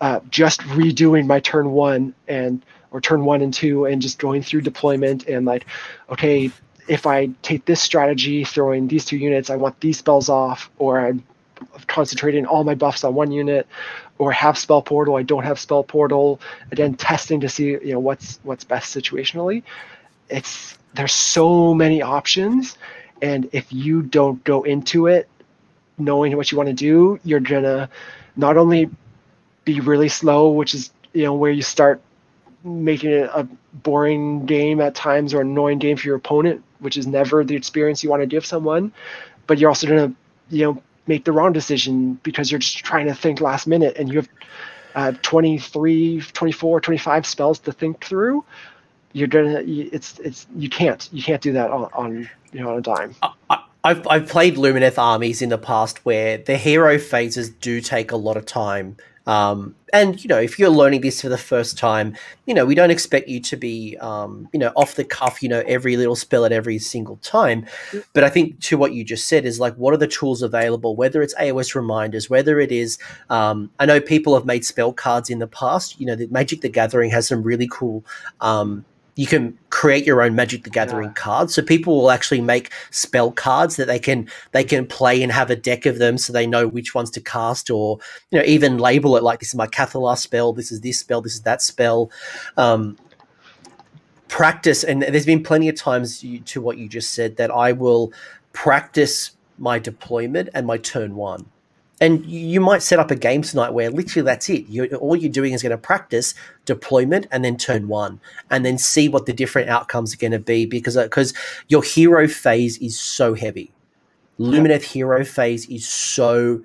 uh, just redoing my turn one and, or turn one and two, and just going through deployment and like, okay, if I take this strategy, throwing these two units, I want these spells off, or I'm concentrating all my buffs on one unit, or have spell portal, I don't have spell portal. Again, testing to see, you know, what's what's best situationally. It's, there's so many options, and if you don't go into it knowing what you want to do, you're gonna not only be really slow, which is, you know, where you start making it a boring game at times or annoying game for your opponent, which is never the experience you want to give someone, but you're also gonna, you know, make the wrong decision because you're just trying to think last minute and you have uh, twenty-three, twenty-four, twenty-five spells to think through. You're gonna, it's, it's, you can't, you can't do that on, on you know, on a dime. I, I've, I've played Lumineth armies in the past where the hero phases do take a lot of time. Um, and, you know, if you're learning this for the first time, you know, we don't expect you to be, um, you know, off the cuff, you know, every little spell at every single time. But I think to what you just said is like, what are the tools available, whether it's A O S reminders, whether it is, um, I know people have made spell cards in the past, you know, the Magic the Gathering has some really cool, um, you can create your own Magic the Gathering yeah. cards. So people will actually make spell cards that they can they can play and have a deck of them so they know which ones to cast, or, you know, even label it like, this is my Cathallar spell, this is this spell, this is that spell. Um, practice, and there's been plenty of times you, to what you just said, that I will practice my deployment and my turn one. And you might set up a game tonight where literally that's it. You're, all you're doing is going to practice deployment and then turn one, and then see what the different outcomes are going to be, because because your hero phase is so heavy. Lumineth hero phase is so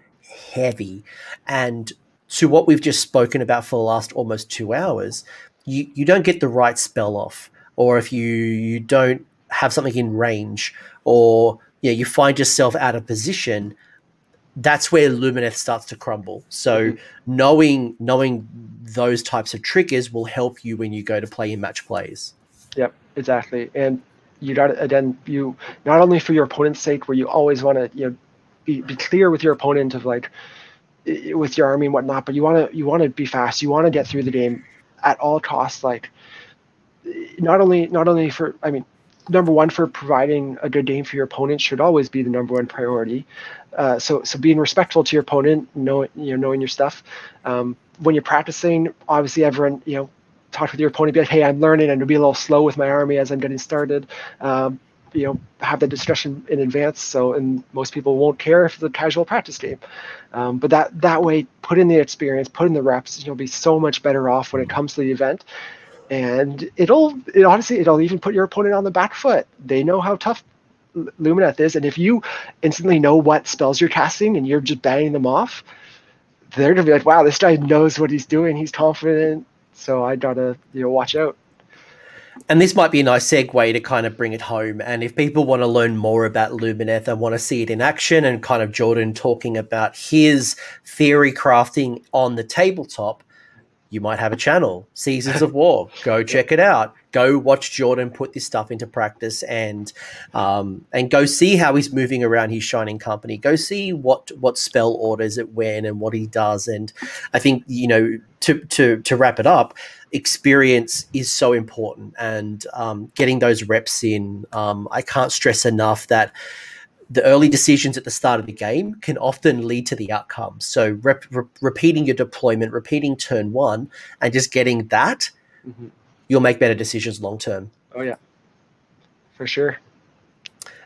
heavy. And to what we've just spoken about for the last almost two hours, you, you don't get the right spell off, or if you, you don't have something in range, or you know, you find yourself out of position, that's where Lumineth starts to crumble. So knowing knowing those types of triggers will help you when you go to play in match plays. Yep, exactly. And you got to, again, you not only for your opponent's sake, where you always want to, you know, be, be clear with your opponent of like with your army and whatnot, but you want to you want to be fast. You want to get through the game at all costs. Like not only not only for, I mean, number one, for providing a good game for your opponent should always be the number one priority. Uh, so, so being respectful to your opponent, knowing, you know, knowing your stuff. Um, when you're practicing, obviously everyone, you know, talk with your opponent, be like, hey, I'm learning, I'm going to be a little slow with my army as I'm getting started. Um, you know, have the discussion in advance. So, and most people won't care if it's a casual practice game. Um, but that, that way, put in the experience, put in the reps, you'll be so much better off when it comes to the event. And it'll, it honestly, it'll even put your opponent on the back foot. They know how tough Lumineth is, and if you instantly know what spells you're casting and you're just banging them off, they're gonna be like, "Wow, this guy knows what he's doing. He's confident." So I gotta, you know, watch out. And this might be a nice segue to kind of bring it home. And if people want to learn more about Lumineth and want to see it in action, and kind of Jordan talking about his theory crafting on the tabletop, you might have a channel, Seasons of War. Go check it out. Go watch Jordan put this stuff into practice, and um, and go see how he's moving around his Shining Company. Go see what what spell orders it when and what he does. And I think, you know, to to to wrap it up, experience is so important, and um, getting those reps in. Um, I can't stress enough that the early decisions at the start of the game can often lead to the outcomes. So rep, re, repeating your deployment, repeating turn one, and just getting that, mm-hmm. you'll make better decisions long term. Oh, yeah, for sure.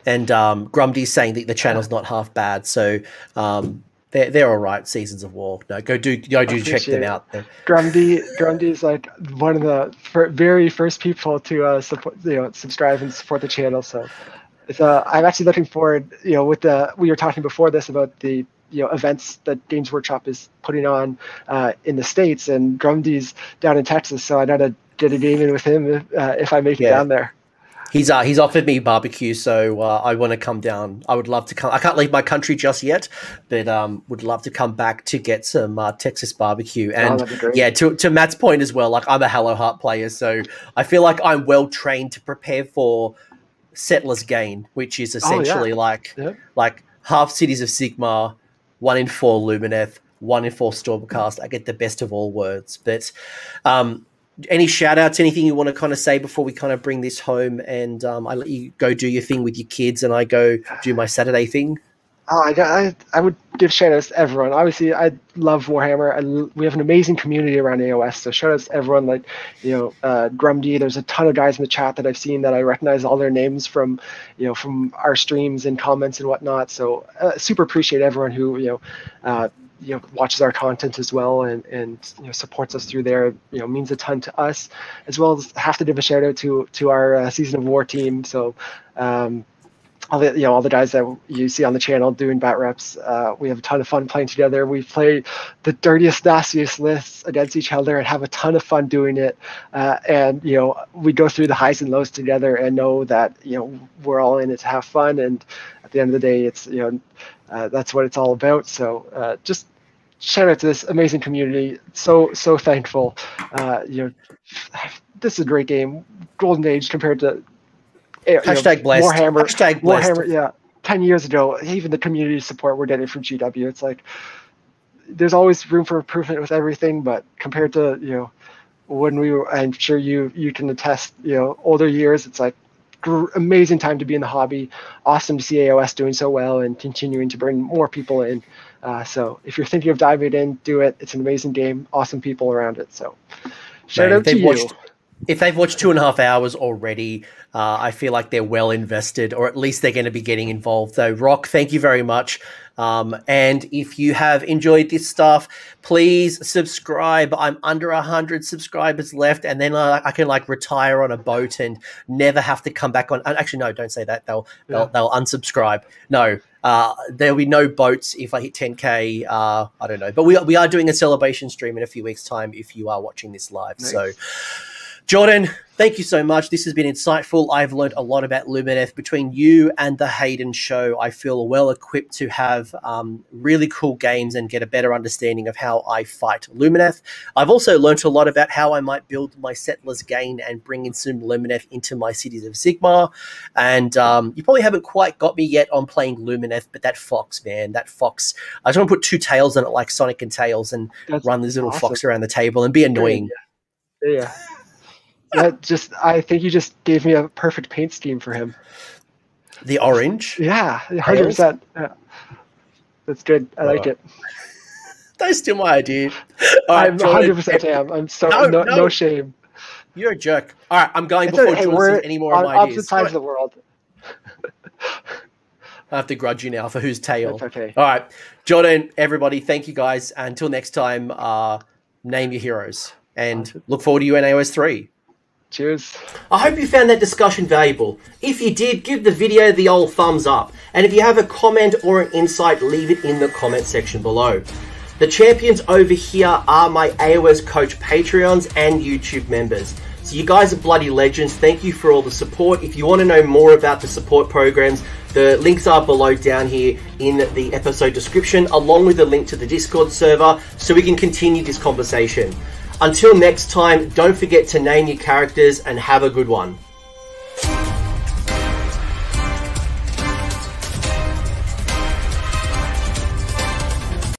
And um, Grumdy's saying that the channel's not half bad. So um, They're, they're all right. Seasons of War. No, go do go do check them it. out. Grumdy Grumdy is like one of the fir very first people to uh, support, you know, subscribe and support the channel. So it's, uh, I'm actually looking forward. You know, with the we were talking before this about the you know events that Games Workshop is putting on uh, in the States, and Grumdy's down in Texas. So I gotta get a game in with him if, uh, if I make yeah. it down there. He's uh, he's offered me barbecue, so uh, I want to come down. I would love to come. I can't leave my country just yet, but um, would love to come back to get some uh, Texas barbecue. And oh, yeah, to to Matt's point as well, like I'm a Hello Heart player, so I feel like I'm well trained to prepare for Settler's Gain, which is essentially oh, yeah. like yeah. like half Cities of Sigmar, one in four Lumineth, one in four Stormcast. I get the best of all worlds, but. Um, Any shout outs, anything you want to kind of say before we kind of bring this home and um, I let you go do your thing with your kids and I go do my Saturday thing? Oh, I, I, I would give shout outs to everyone. Obviously, I love Warhammer. I, we have an amazing community around A O S, so shout outs to everyone. Like, you know, uh, Grumdy, there's a ton of guys in the chat that I've seen that I recognize all their names from, you know, from our streams and comments and whatnot. So uh, super appreciate everyone who, you know, uh, you know, watches our content as well and, and, you know, supports us through there, you know, means a ton to us, as well as have to give a shout out to, to our uh, Season of War team. So, um, all the, you know, all the guys that you see on the channel doing bat reps, uh, we have a ton of fun playing together. We play the dirtiest, nastiest lists against each other and have a ton of fun doing it. Uh, and, you know, we go through the highs and lows together and know that, you know, we're all in it to have fun. And at the end of the day, it's, you know, Uh, that's what it's all about. So uh, just shout out to this amazing community. So, so thankful. Uh, you know, this is a great game. Golden Age compared to you know, Hashtag blessed. Warhammer. Hashtag blessed. Warhammer, yeah. ten years ago, even the community support we're getting from G W, it's like there's always room for improvement with everything, but compared to, you know, when we were, I'm sure you, you can attest, you know, older years, it's like, amazing time to be in the hobby. Awesome to see A O S doing so well and continuing to bring more people in. Uh, so if you're thinking of diving in, do it. It's an amazing game. Awesome people around it. So shout out to you. If they've watched two and a half hours already, uh, I feel like they're well invested, or at least they're going to be getting involved. So, Rock, thank you very much. Um, and if you have enjoyed this stuff, please subscribe. I'm under one hundred subscribers left, and then I, I can, like, retire on a boat and never have to come back on. Actually, no, don't say that. They'll, yeah. they'll, they'll unsubscribe. No. Uh, there'll be no boats if I hit ten K. Uh, I don't know. But we, we are doing a celebration stream in a few weeks' time if you are watching this live. Nice. So... Jordan, thank you so much. This has been insightful. I've learned a lot about Lumineth. Between you and the Hayden show, I feel well equipped to have um, really cool games and get a better understanding of how I fight Lumineth. I've also learned a lot about how I might build my Settler's Gain and bring in some Lumineth into my Cities of Sigmar. And um, you probably haven't quite got me yet on playing Lumineth, but that fox, man, that fox. I just want to put two tails on it like Sonic and Tails and That's run this little awesome. fox around the table and be annoying. Yeah. yeah. That just, I think you just gave me a perfect paint scheme for him. The orange? Yeah, one hundred percent. Yeah. That's good. I like oh. it. Don't steal my idea. All I'm right, one hundred percent am. I'm so, no, no, no. no shame. You're a jerk. All right, I'm going it's before Jordan says any more on, of my ideas. Opposite sides of the world. I have to grudge you now for whose tail. That's okay. All right, Jordan, everybody, thank you guys. Until next time, uh, name your heroes. And look forward to you in A O S three. Cheers. I hope you found that discussion valuable. If you did, give the video the old thumbs up. And if you have a comment or an insight, leave it in the comment section below. The champions over here are my A O S Coach Patreons and YouTube members. So you guys are bloody legends. Thank you for all the support. If you want to know more about the support programs, the links are below down here in the episode description, along with the link to the Discord server, so we can continue this conversation. Until next time, don't forget to name your characters and have a good one.